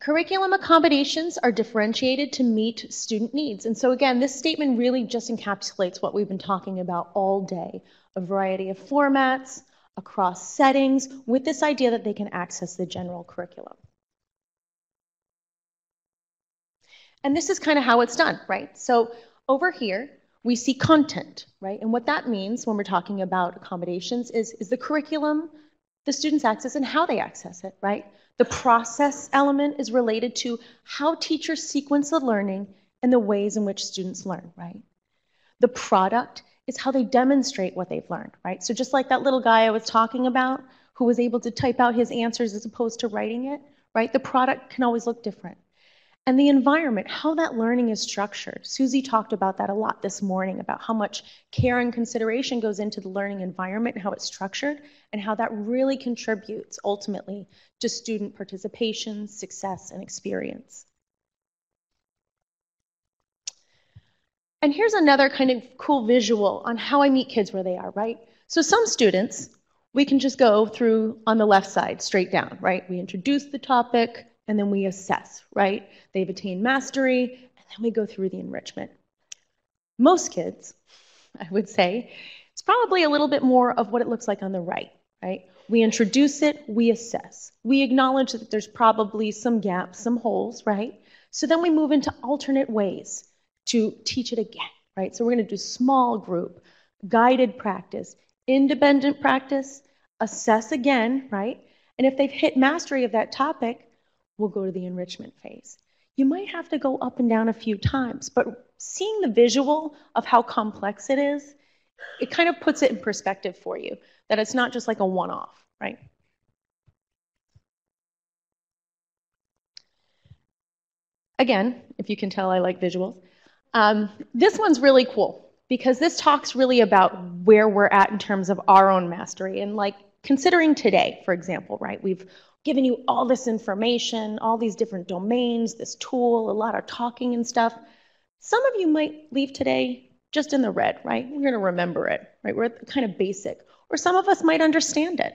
curriculum accommodations are differentiated to meet student needs. And so again, this statement really just encapsulates what we've been talking about all day, a variety of formats, across settings, with this idea that they can access the general curriculum. And this is kind of how it's done, right? So over here, we see content, right? And what that means when we're talking about accommodations is the curriculum, the students access and how they access it, right? The process element is related to how teachers sequence the learning and the ways in which students learn, right? The product is how they demonstrate what they've learned, right? So just like that little guy I was talking about who was able to type out his answers as opposed to writing it, right? The product can always look different. And the environment, how that learning is structured. Susie talked about that a lot this morning, about how much care and consideration goes into the learning environment and how it's structured, and how that really contributes ultimately to student participation, success, and experience. And here's another kind of cool visual on how I meet kids where they are, right? So some students, we can just go through on the left side, straight down, right? We introduce the topic, and then we assess, right? They've attained mastery, and then we go through the enrichment. Most kids, I would say, it's probably a little bit more of what it looks like on the right, right? We introduce it, we assess. We acknowledge that there's probably some gaps, some holes, right? So then we move into alternate ways to teach it again, right? So we're going to do small group, guided practice, independent practice, assess again, right? And if they've hit mastery of that topic, we'll go to the enrichment phase. You might have to go up and down a few times, but seeing the visual of how complex it is, it kind of puts it in perspective for you, that it's not just like a one-off, right? Again, if you can tell, I like visuals. This one's really cool because this talks really about where we're at in terms of our own mastery. And like considering today, for example, right? We've given you all this information, all these different domains, this tool, a lot of talking and stuff. Some of you might leave today just in the red, right? We're going to remember it, right? We're kind of basic. Or some of us might understand it,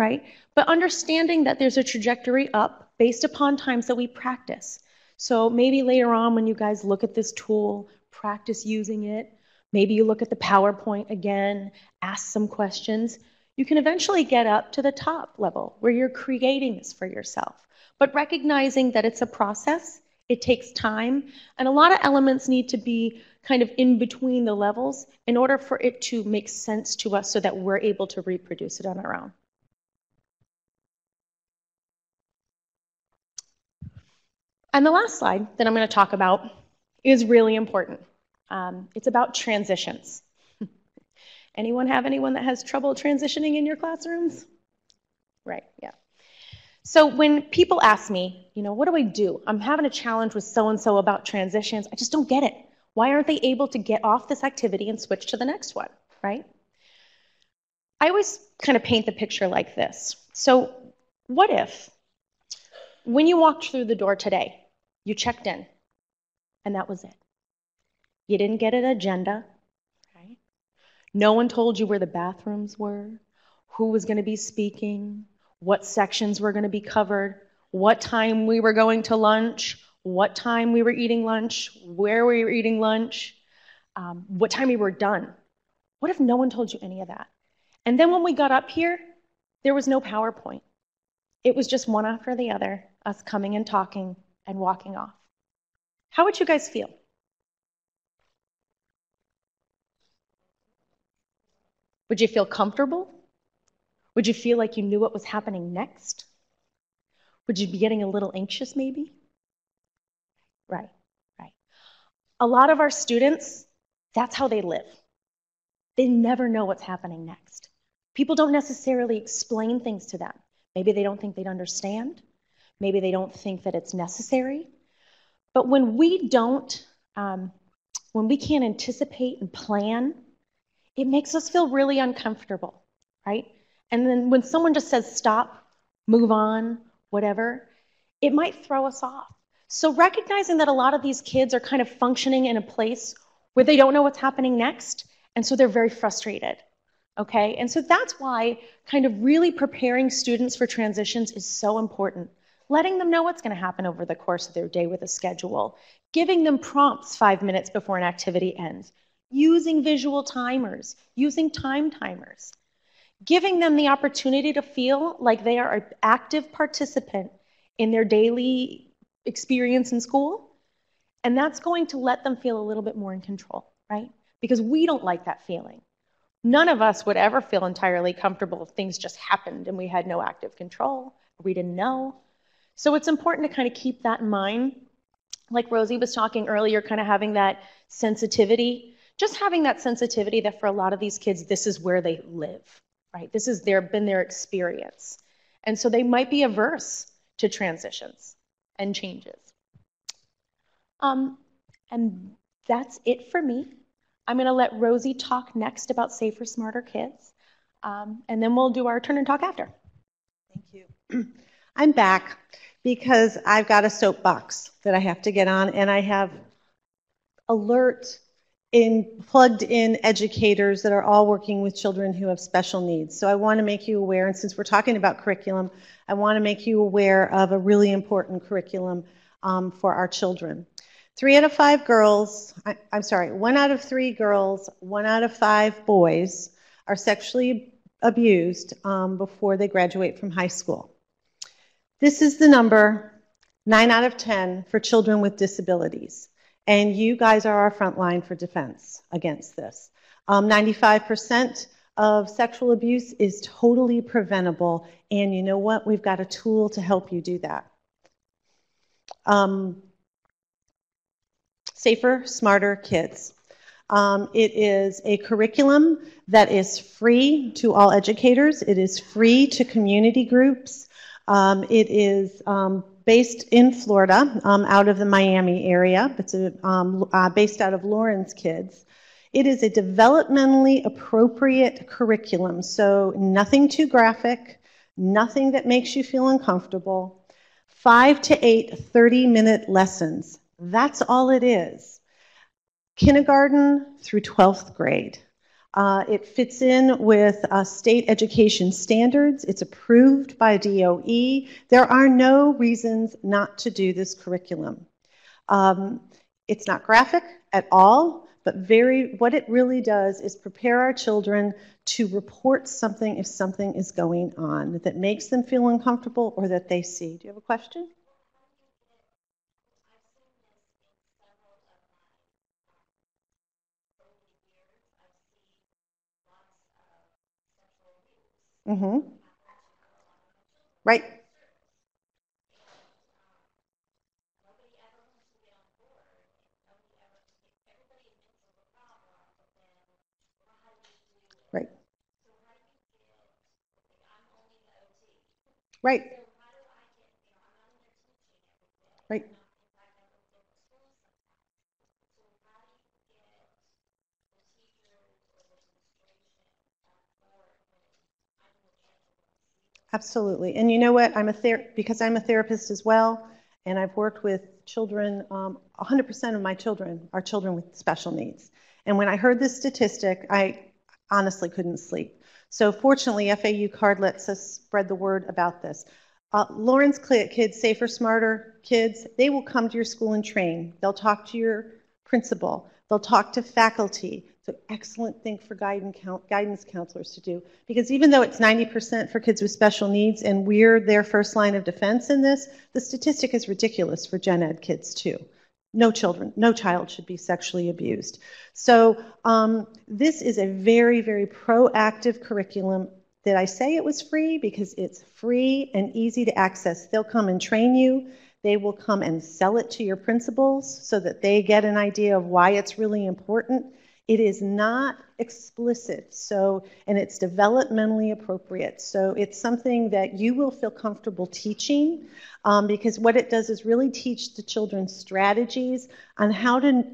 right? But understanding that there's a trajectory up based upon times that we practice. So maybe later on when you guys look at this tool, practice using it, maybe you look at the PowerPoint again, ask some questions, you can eventually get up to the top level where you're creating this for yourself. But recognizing that it's a process, it takes time, and a lot of elements need to be kind of in between the levels in order for it to make sense to us so that we're able to reproduce it on our own. And the last slide that I'm going to talk about is really important. It's about transitions. Anyone have anyone that has trouble transitioning in your classrooms? Right, yeah. So when people ask me, you know, what do? I'm having a challenge with so-and-so about transitions. I just don't get it. Why aren't they able to get off this activity and switch to the next one, right? I always kind of paint the picture like this. So what if, when you walked through the door today, you checked in, and that was it. You didn't get an agenda, right? No one told you where the bathrooms were, who was going to be speaking, what sections were going to be covered, what time we were going to lunch, what time we were eating lunch, where we were eating lunch, what time we were done. What if no one told you any of that? And then when we got up here, there was no PowerPoint. It was just one after the other, us coming and talking and walking off. How would you guys feel? Would you feel comfortable? Would you feel like you knew what was happening next? Would you be getting a little anxious maybe? Right, right. A lot of our students, that's how they live. They never know what's happening next. People don't necessarily explain things to them. Maybe they don't think they'd understand. Maybe they don't think that it's necessary. But when we don't, when we can't anticipate and plan, it makes us feel really uncomfortable, right? And then when someone just says stop, move on, whatever, it might throw us off. So recognizing that a lot of these kids are kind of functioning in a place where they don't know what's happening next, and so they're very frustrated. Okay, and so that's why kind of really preparing students for transitions is so important. Letting them know what's going to happen over the course of their day with a schedule. Giving them prompts 5 minutes before an activity ends. Using visual timers. Using time timers. Giving them the opportunity to feel like they are an active participant in their daily experience in school. And that's going to let them feel a little bit more in control, right? Because we don't like that feeling. None of us would ever feel entirely comfortable if things just happened and we had no active control, we didn't know. So it's important to kind of keep that in mind. Like Rosie was talking earlier, kind of having that sensitivity, just having that sensitivity that for a lot of these kids, this is where they live, right? This has been their experience. And so they might be averse to transitions and changes. And that's it for me. I'm going to let Rosie talk next about Safer, Smarter Kids, and then we'll do our turn and talk after. Thank you. I'm back because I've got a soapbox that I have to get on, and I have alert plugged in educators that are all working with children who have special needs. So I want to make you aware, and since we're talking about curriculum, I want to make you aware of a really important curriculum for our children. 3 out of 5 girls, I'm sorry, 1 out of 3 girls, 1 out of 5 boys are sexually abused before they graduate from high school. This is the number 9 out of 10 for children with disabilities. And you guys are our front line for defense against this. 95% of sexual abuse is totally preventable. And you know what? We've got a tool to help you do that. Safer, Smarter Kids. It is a curriculum that is free to all educators. It is free to community groups. It is based in Florida, out of the Miami area. It's based out of Lauren's Kids. It is a developmentally appropriate curriculum, so nothing too graphic, nothing that makes you feel uncomfortable. 5 to 8 30-minute lessons. That's all it is. Kindergarten through 12th grade. It fits in with state education standards. It's approved by DOE. There are no reasons not to do this curriculum. It's not graphic at all, but what it really does is prepare our children to report something if something is going on that makes them feel uncomfortable or that they see. Do you have a question? Mm-hmm. Right. Right. Right. Right. Absolutely. And you know what? Because I'm a therapist as well, and I've worked with children, 100% of my children are children with special needs. And when I heard this statistic, I honestly couldn't sleep. So fortunately, FAU CARD lets us spread the word about this. Lauren's Kids, Safer, Smarter Kids, they will come to your school and train. They'll talk to your principal. They'll talk to faculty. It's an excellent thing for guidance counselors to do. Because even though it's 90% for kids with special needs and we're their first line of defense in this, the statistic is ridiculous for gen ed kids too. No child should be sexually abused. So this is a very, very proactive curriculum. Did I say it was free? Because it's free and easy to access. They'll come and train you. They will come and sell it to your principals so that they get an idea of why it's really important. It is not explicit, and it's developmentally appropriate. So it's something that you will feel comfortable teaching because what it does is really teach the children strategies on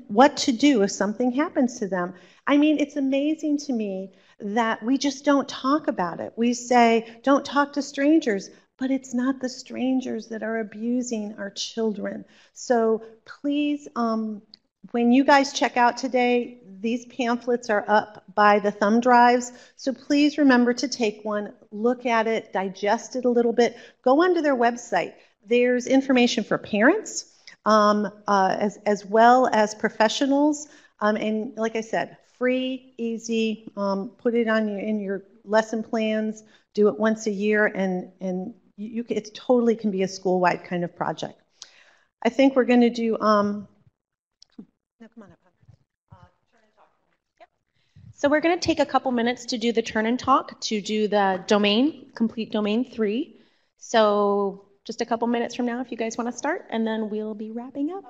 what to do if something happens to them. I mean, it's amazing to me that we just don't talk about it. We say, don't talk to strangers. But it's not the strangers that are abusing our children. So please, when you guys check out today, these pamphlets are up by the thumb drives. So please remember to take one, look at it, digest it a little bit. Go onto their website. There's information for parents as well as professionals. And like I said, free, easy, put it in your lesson plans, do it once a year, and it totally can be a school-wide kind of project. I think we're going to do, no, come on up. Turn and talk. Yep. So we're going to take a couple minutes to do the turn and talk, to do the domain, complete domain 3. So just a couple minutes from now if you guys want to start, and then we'll be wrapping up.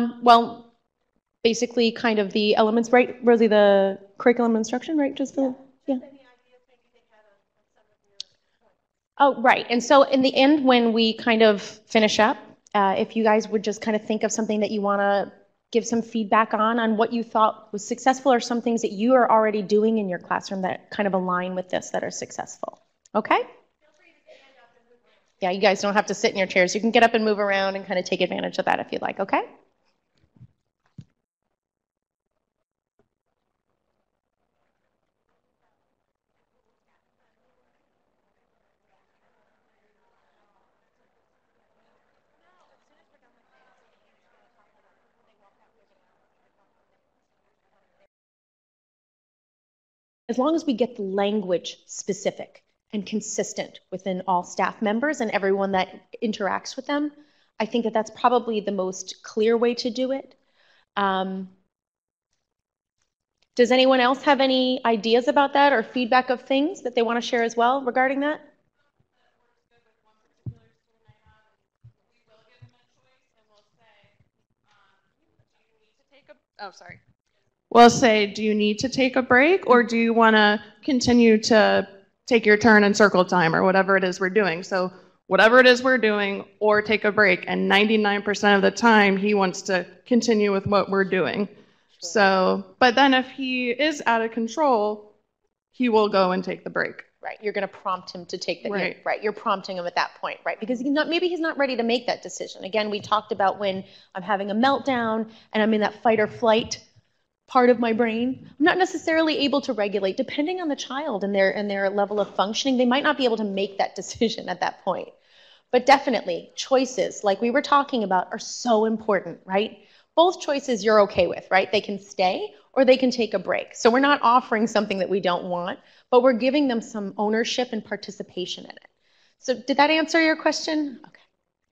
Well, basically kind of the elements, right, Rosie, the curriculum instruction, right? Oh, right. And so in the end, when we kind of finish up, if you guys would just kind of think of something that you want to give some feedback on what you thought was successful or some things that you are already doing in your classroom that kind of align with this that are successful. Okay? Yeah, you guys don't have to sit in your chairs. You can get up and move around and kind of take advantage of that if you'd like. Okay? As long as we get the language specific and consistent within all staff members and everyone that interacts with them, I think that that's probably the most clear way to do it. Does anyone else have any ideas about that or feedback of things that they want to share as well regarding that? Oh, sorry. We'll say, do you need to take a break, or do you want to continue to take your turn and circle time, or whatever it is we're doing? So whatever it is we're doing, or take a break. And 99% of the time, he wants to continue with what we're doing. Sure. So, but then if he is out of control, he will go and take the break. Right. You're going to prompt him to take the break. Right. You're prompting him at that point, right? Because he's not, maybe he's not ready to make that decision. Again, we talked about when I'm having a meltdown and I'm in that fight or flight part of my brain, I'm not necessarily able to regulate. Depending on the child and their level of functioning, they might not be able to make that decision at that point. But definitely, choices, like we were talking about, are so important, right? Both choices you're okay with, right? They can stay or they can take a break. So we're not offering something that we don't want, but we're giving them some ownership and participation in it. So did that answer your question? Okay.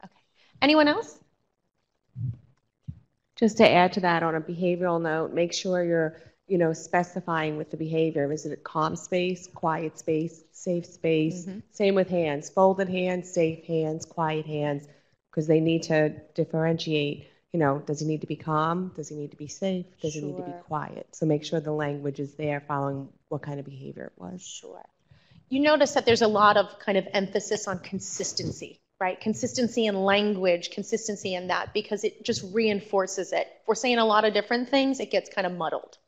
Okay. Anyone else? Just to add to that, on a behavioral note, make sure you're, you know, specifying with the behavior. Is it a calm space, quiet space, safe space? Mm-hmm. Same with hands, folded hands, safe hands, quiet hands, because they need to differentiate. You know, does he need to be calm? Does he need to be safe? Does he need to be quiet? So make sure the language is there following what kind of behavior it was. Sure. You notice that there's a lot of kind of emphasis on consistency. Right? Consistency in language, consistency in that, because it just reinforces it. If we're saying a lot of different things, it gets kind of muddled.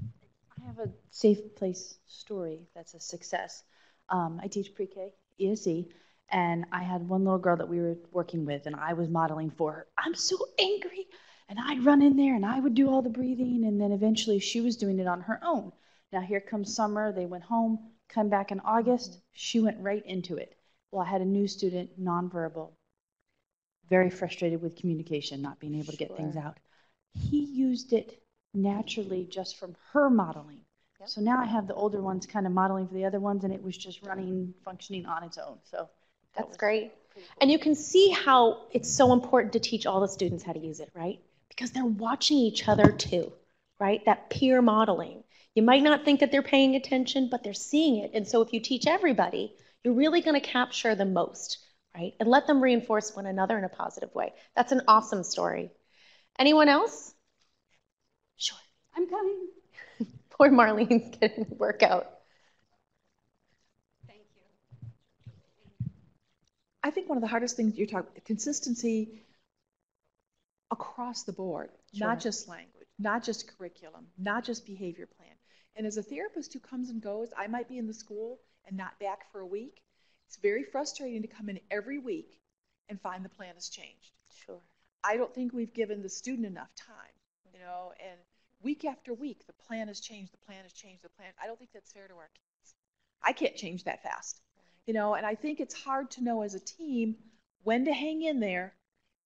I have a safe place story that's a success. I teach pre-K, ESE, and I had one little girl that we were working with, and I was modeling for her. I'm so angry, and I'd run in there, and I would do all the breathing, and then eventually she was doing it on her own. Now here comes summer, they went home, come back in August, she went right into it. Well, I had a new student, nonverbal, very frustrated with communication, not being able to get things out. He used it naturally just from her modeling. Yep. So now I have the older ones kind of modeling for the other ones, and it was just running, functioning on its own. So that's great. Cool. And you can see how it's so important to teach all the students how to use it, right? Because they're watching each other too, right? That peer modeling. You might not think that they're paying attention, but they're seeing it. And so if you teach everybody, you're really going to capture the most, right? And let them reinforce one another in a positive way. That's an awesome story. Anyone else? Sure. I'm coming. Poor Marlene's getting the workout. Thank you. I think one of the hardest things you're talking about, consistency across the board, not just language, not just curriculum, not just behavior plan. And as a therapist who comes and goes, I might be in the school and not back for a week, it's very frustrating to come in every week and find the plan has changed. Sure. I don't think we've given the student enough time, you know, and week after week, the plan has changed, the plan has changed, the plan. I don't think that's fair to our kids. I can't change that fast, you know, and I think it's hard to know as a team when to hang in there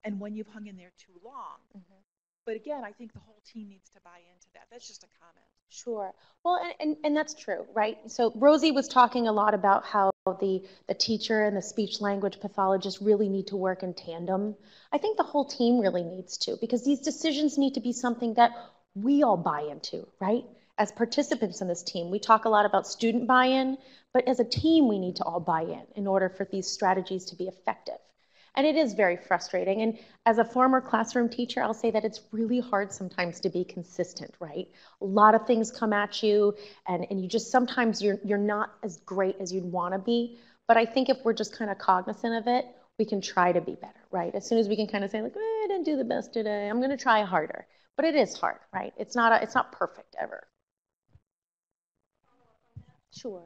and when you've hung in there too long. Mm-hmm. But again, I think the whole team needs to buy into that. That's just a comment. Sure. Well, and that's true, right? So Rosie was talking a lot about how the teacher and the speech language pathologist really need to work in tandem. I think the whole team really needs to, because these decisions need to be something that we all buy into, right? As participants in this team, we talk a lot about student buy-in, but as a team, we need to all buy in order for these strategies to be effective. And it is very frustrating. And as a former classroom teacher, I'll say that it's really hard sometimes to be consistent, right? A lot of things come at you, and you just sometimes you're not as great as you'd want to be. But I think if we're just kind of cognizant of it, we can try to be better, right? As soon as we can kind of say, like, I didn't do the best today, I'm going to try harder. But it is hard, right? It's not perfect ever. Sure.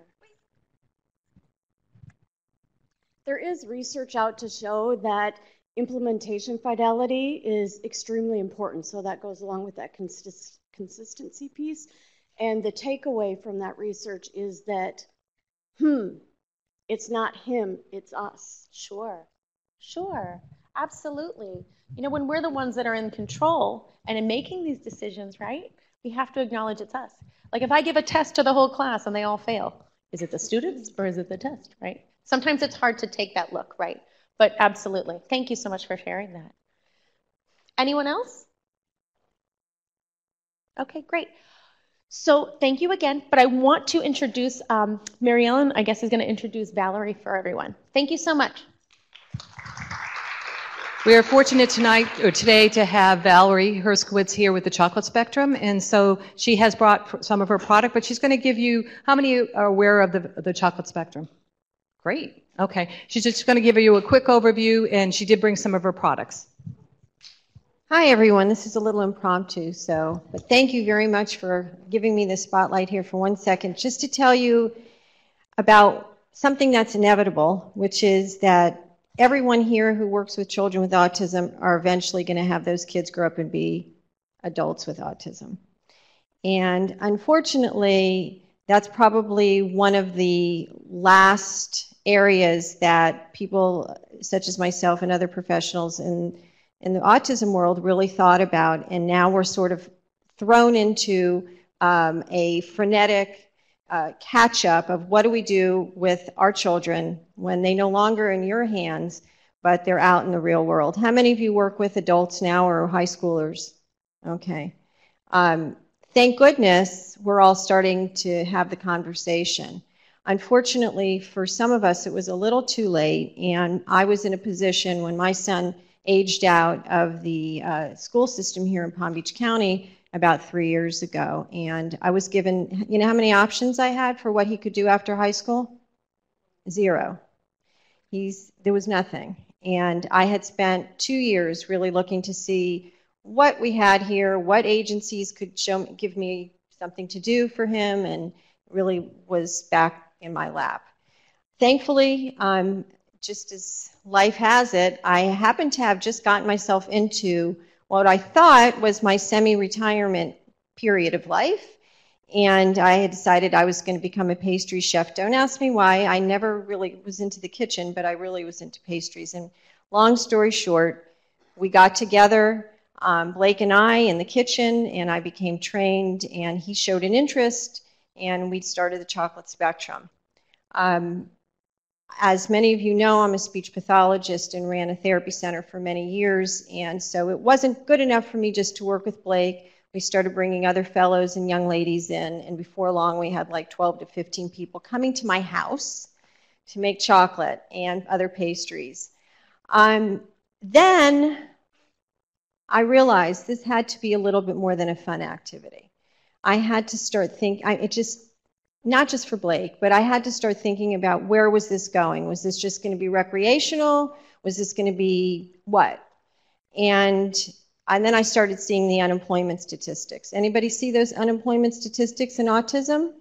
There is research out to show that implementation fidelity is extremely important. So that goes along with that consistency piece. And the takeaway from that research is that, it's not him, it's us. Sure, sure, absolutely. You know, when we're the ones that are in control and in making these decisions, right, we have to acknowledge it's us. Like if I give a test to the whole class and they all fail, is it the students or is it the test, right? Sometimes it's hard to take that look, right? But absolutely. Thank you so much for sharing that. Anyone else? Okay, great. So thank you again, but I want to introduce, Mary Ellen, I guess, is going to introduce Valerie for everyone. Thank you so much. We are fortunate tonight, or today, to have Valerie Herskowitz here with the Chocolate Spectrum, and so she has brought some of her product, but she's going to give you, how many are aware of the Chocolate Spectrum? Great. Okay. She's just going to give you a quick overview, and she did bring some of her products. Hi everyone, this is a little impromptu, but thank you very much for giving me the spotlight here for 1 second, just to tell you about something that's inevitable, which is that everyone here who works with children with autism are eventually going to have those kids grow up and be adults with autism. And unfortunately, that's probably one of the last areas that people such as myself and other professionals in the autism world really thought about, and now we're sort of thrown into a frenetic catch-up of what do we do with our children when they no longer are in your hands, but they're out in the real world. How many of you work with adults now or high schoolers? Okay. Thank goodness we're all starting to have the conversation. Unfortunately, for some of us, it was a little too late, and I was in a position when my son aged out of the school system here in Palm Beach County about 3 years ago, and I was given, you know how many options I had for what he could do after high school? Zero. There was nothing. And I had spent 2 years really looking to see what we had here, what agencies could give me something to do for him, and really was back in my lap. Thankfully, just as life has it, I happened to have just gotten myself into what I thought was my semi-retirement period of life, and I had decided I was going to become a pastry chef. Don't ask me why. I never really was into the kitchen, but I really was into pastries. And long story short, we got together, Blake and I, in the kitchen, and I became trained, and he showed an interest, and we started the Chocolate Spectrum. As many of you know, I'm a speech pathologist and ran a therapy center for many years, and so it wasn't good enough for me just to work with Blake. We started bringing other fellows and young ladies in, and before long we had like 12 to 15 people coming to my house to make chocolate and other pastries. Then I realized this had to be a little bit more than a fun activity. I had to start thinking, not just for Blake, but I had to start thinking about where was this going? Was this just going to be recreational? Was this going to be what? And then I started seeing the unemployment statistics. Anybody see those unemployment statistics in autism?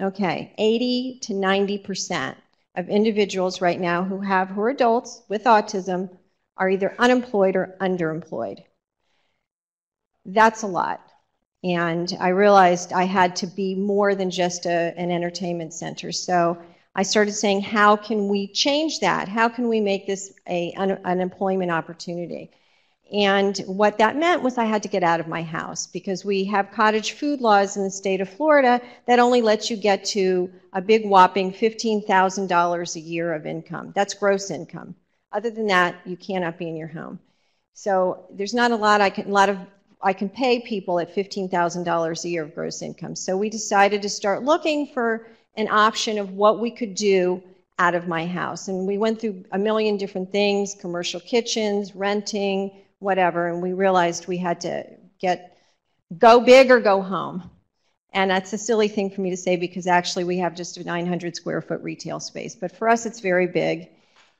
Okay, 80 to 90% of individuals right now who are adults with autism are either unemployed or underemployed. That's a lot. And I realized I had to be more than just an entertainment center. So I started saying, how can we change that? How can we make this an employment opportunity? And what that meant was I had to get out of my house, because we have cottage food laws in the state of Florida that only lets you get to a big whopping $15,000 a year of income. That's gross income. Other than that, you cannot be in your home. So there's not a lot I can pay people at $15,000 a year of gross income. So we decided to start looking for an option of what we could do out of my house. And we went through a million different things, commercial kitchens, renting, whatever, and we realized we had to go big or go home. And that's a silly thing for me to say, because actually we have just a 900 square foot retail space. But for us, it's very big.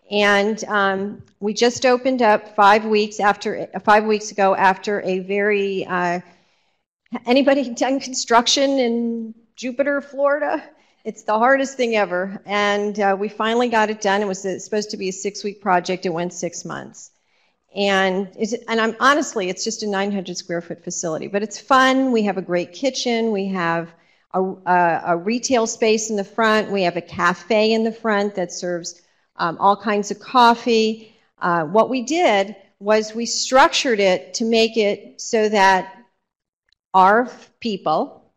And we just opened up 5 weeks ago after a very, anybody done construction in Jupiter, Florida? It's the hardest thing ever. And we finally got it done. It was supposed to be a 6-week project. It went 6 months. And I'm honestly, it's just a 900 square foot facility, but it's fun. We have a great kitchen. We have a retail space in the front. We have a cafe in the front that serves all kinds of coffee. What we did was we structured it to make it so that our people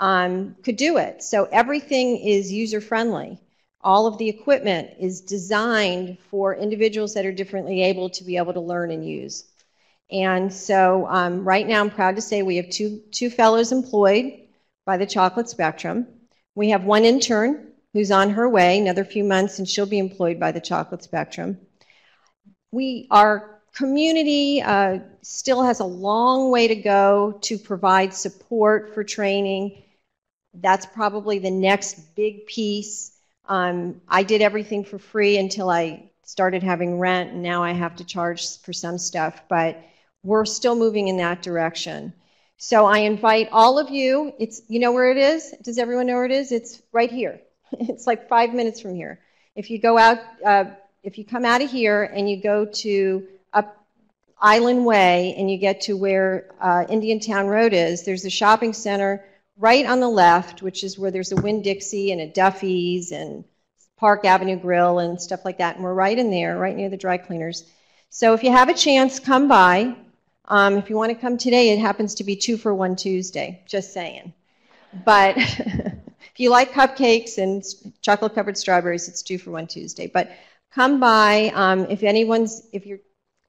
could do it. So everything is user-friendly. All of the equipment is designed for individuals that are differently able to be able to learn and use. And so right now I'm proud to say we have two fellows employed by the Chocolate Spectrum. We have one intern who's on her way, another few months, and she'll be employed by the Chocolate Spectrum. Our community still has a long way to go to provide support for training. That's probably the next big piece. I did everything for free until I started having rent, and now I have to charge for some stuff, but we're still moving in that direction. So I invite all of you. You know where it is? Does everyone know where it is? It's right here. It's like 5 minutes from here. If you go out, if you come out of here and you go to Up Island Way and you get to where Indian Town Road is, there's a shopping center right on the left, which is where there's a Winn-Dixie and a Duffy's and Park Avenue Grill and stuff like that, and we're right in there, right near the dry cleaners. So if you have a chance, come by. If you want to come today, it happens to be 2-for-1 Tuesday, just saying. But if you like cupcakes and chocolate-covered strawberries, it's 2-for-1 Tuesday. But come by. If you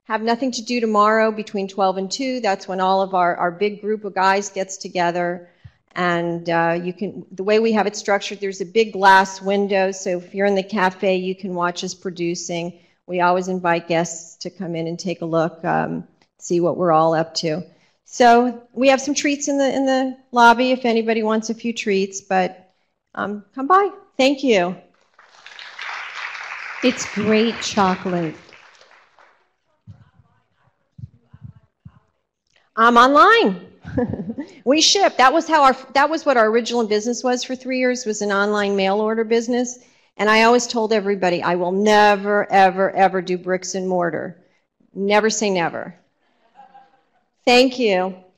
have nothing to do tomorrow between 12 and 2, that's when all of our big group of guys gets together. And the way we have it structured, there's a big glass window, so if you're in the cafe, you can watch us producing. We always invite guests to come in and take a look, see what we're all up to. So we have some treats in the lobby if anybody wants a few treats, but come by. Thank you. It's great chocolate. I'm online. We ship. That was what our original business was for 3 years, was an online mail order business. And I always told everybody, I will never, ever, ever do bricks and mortar. Never say never. Thank you.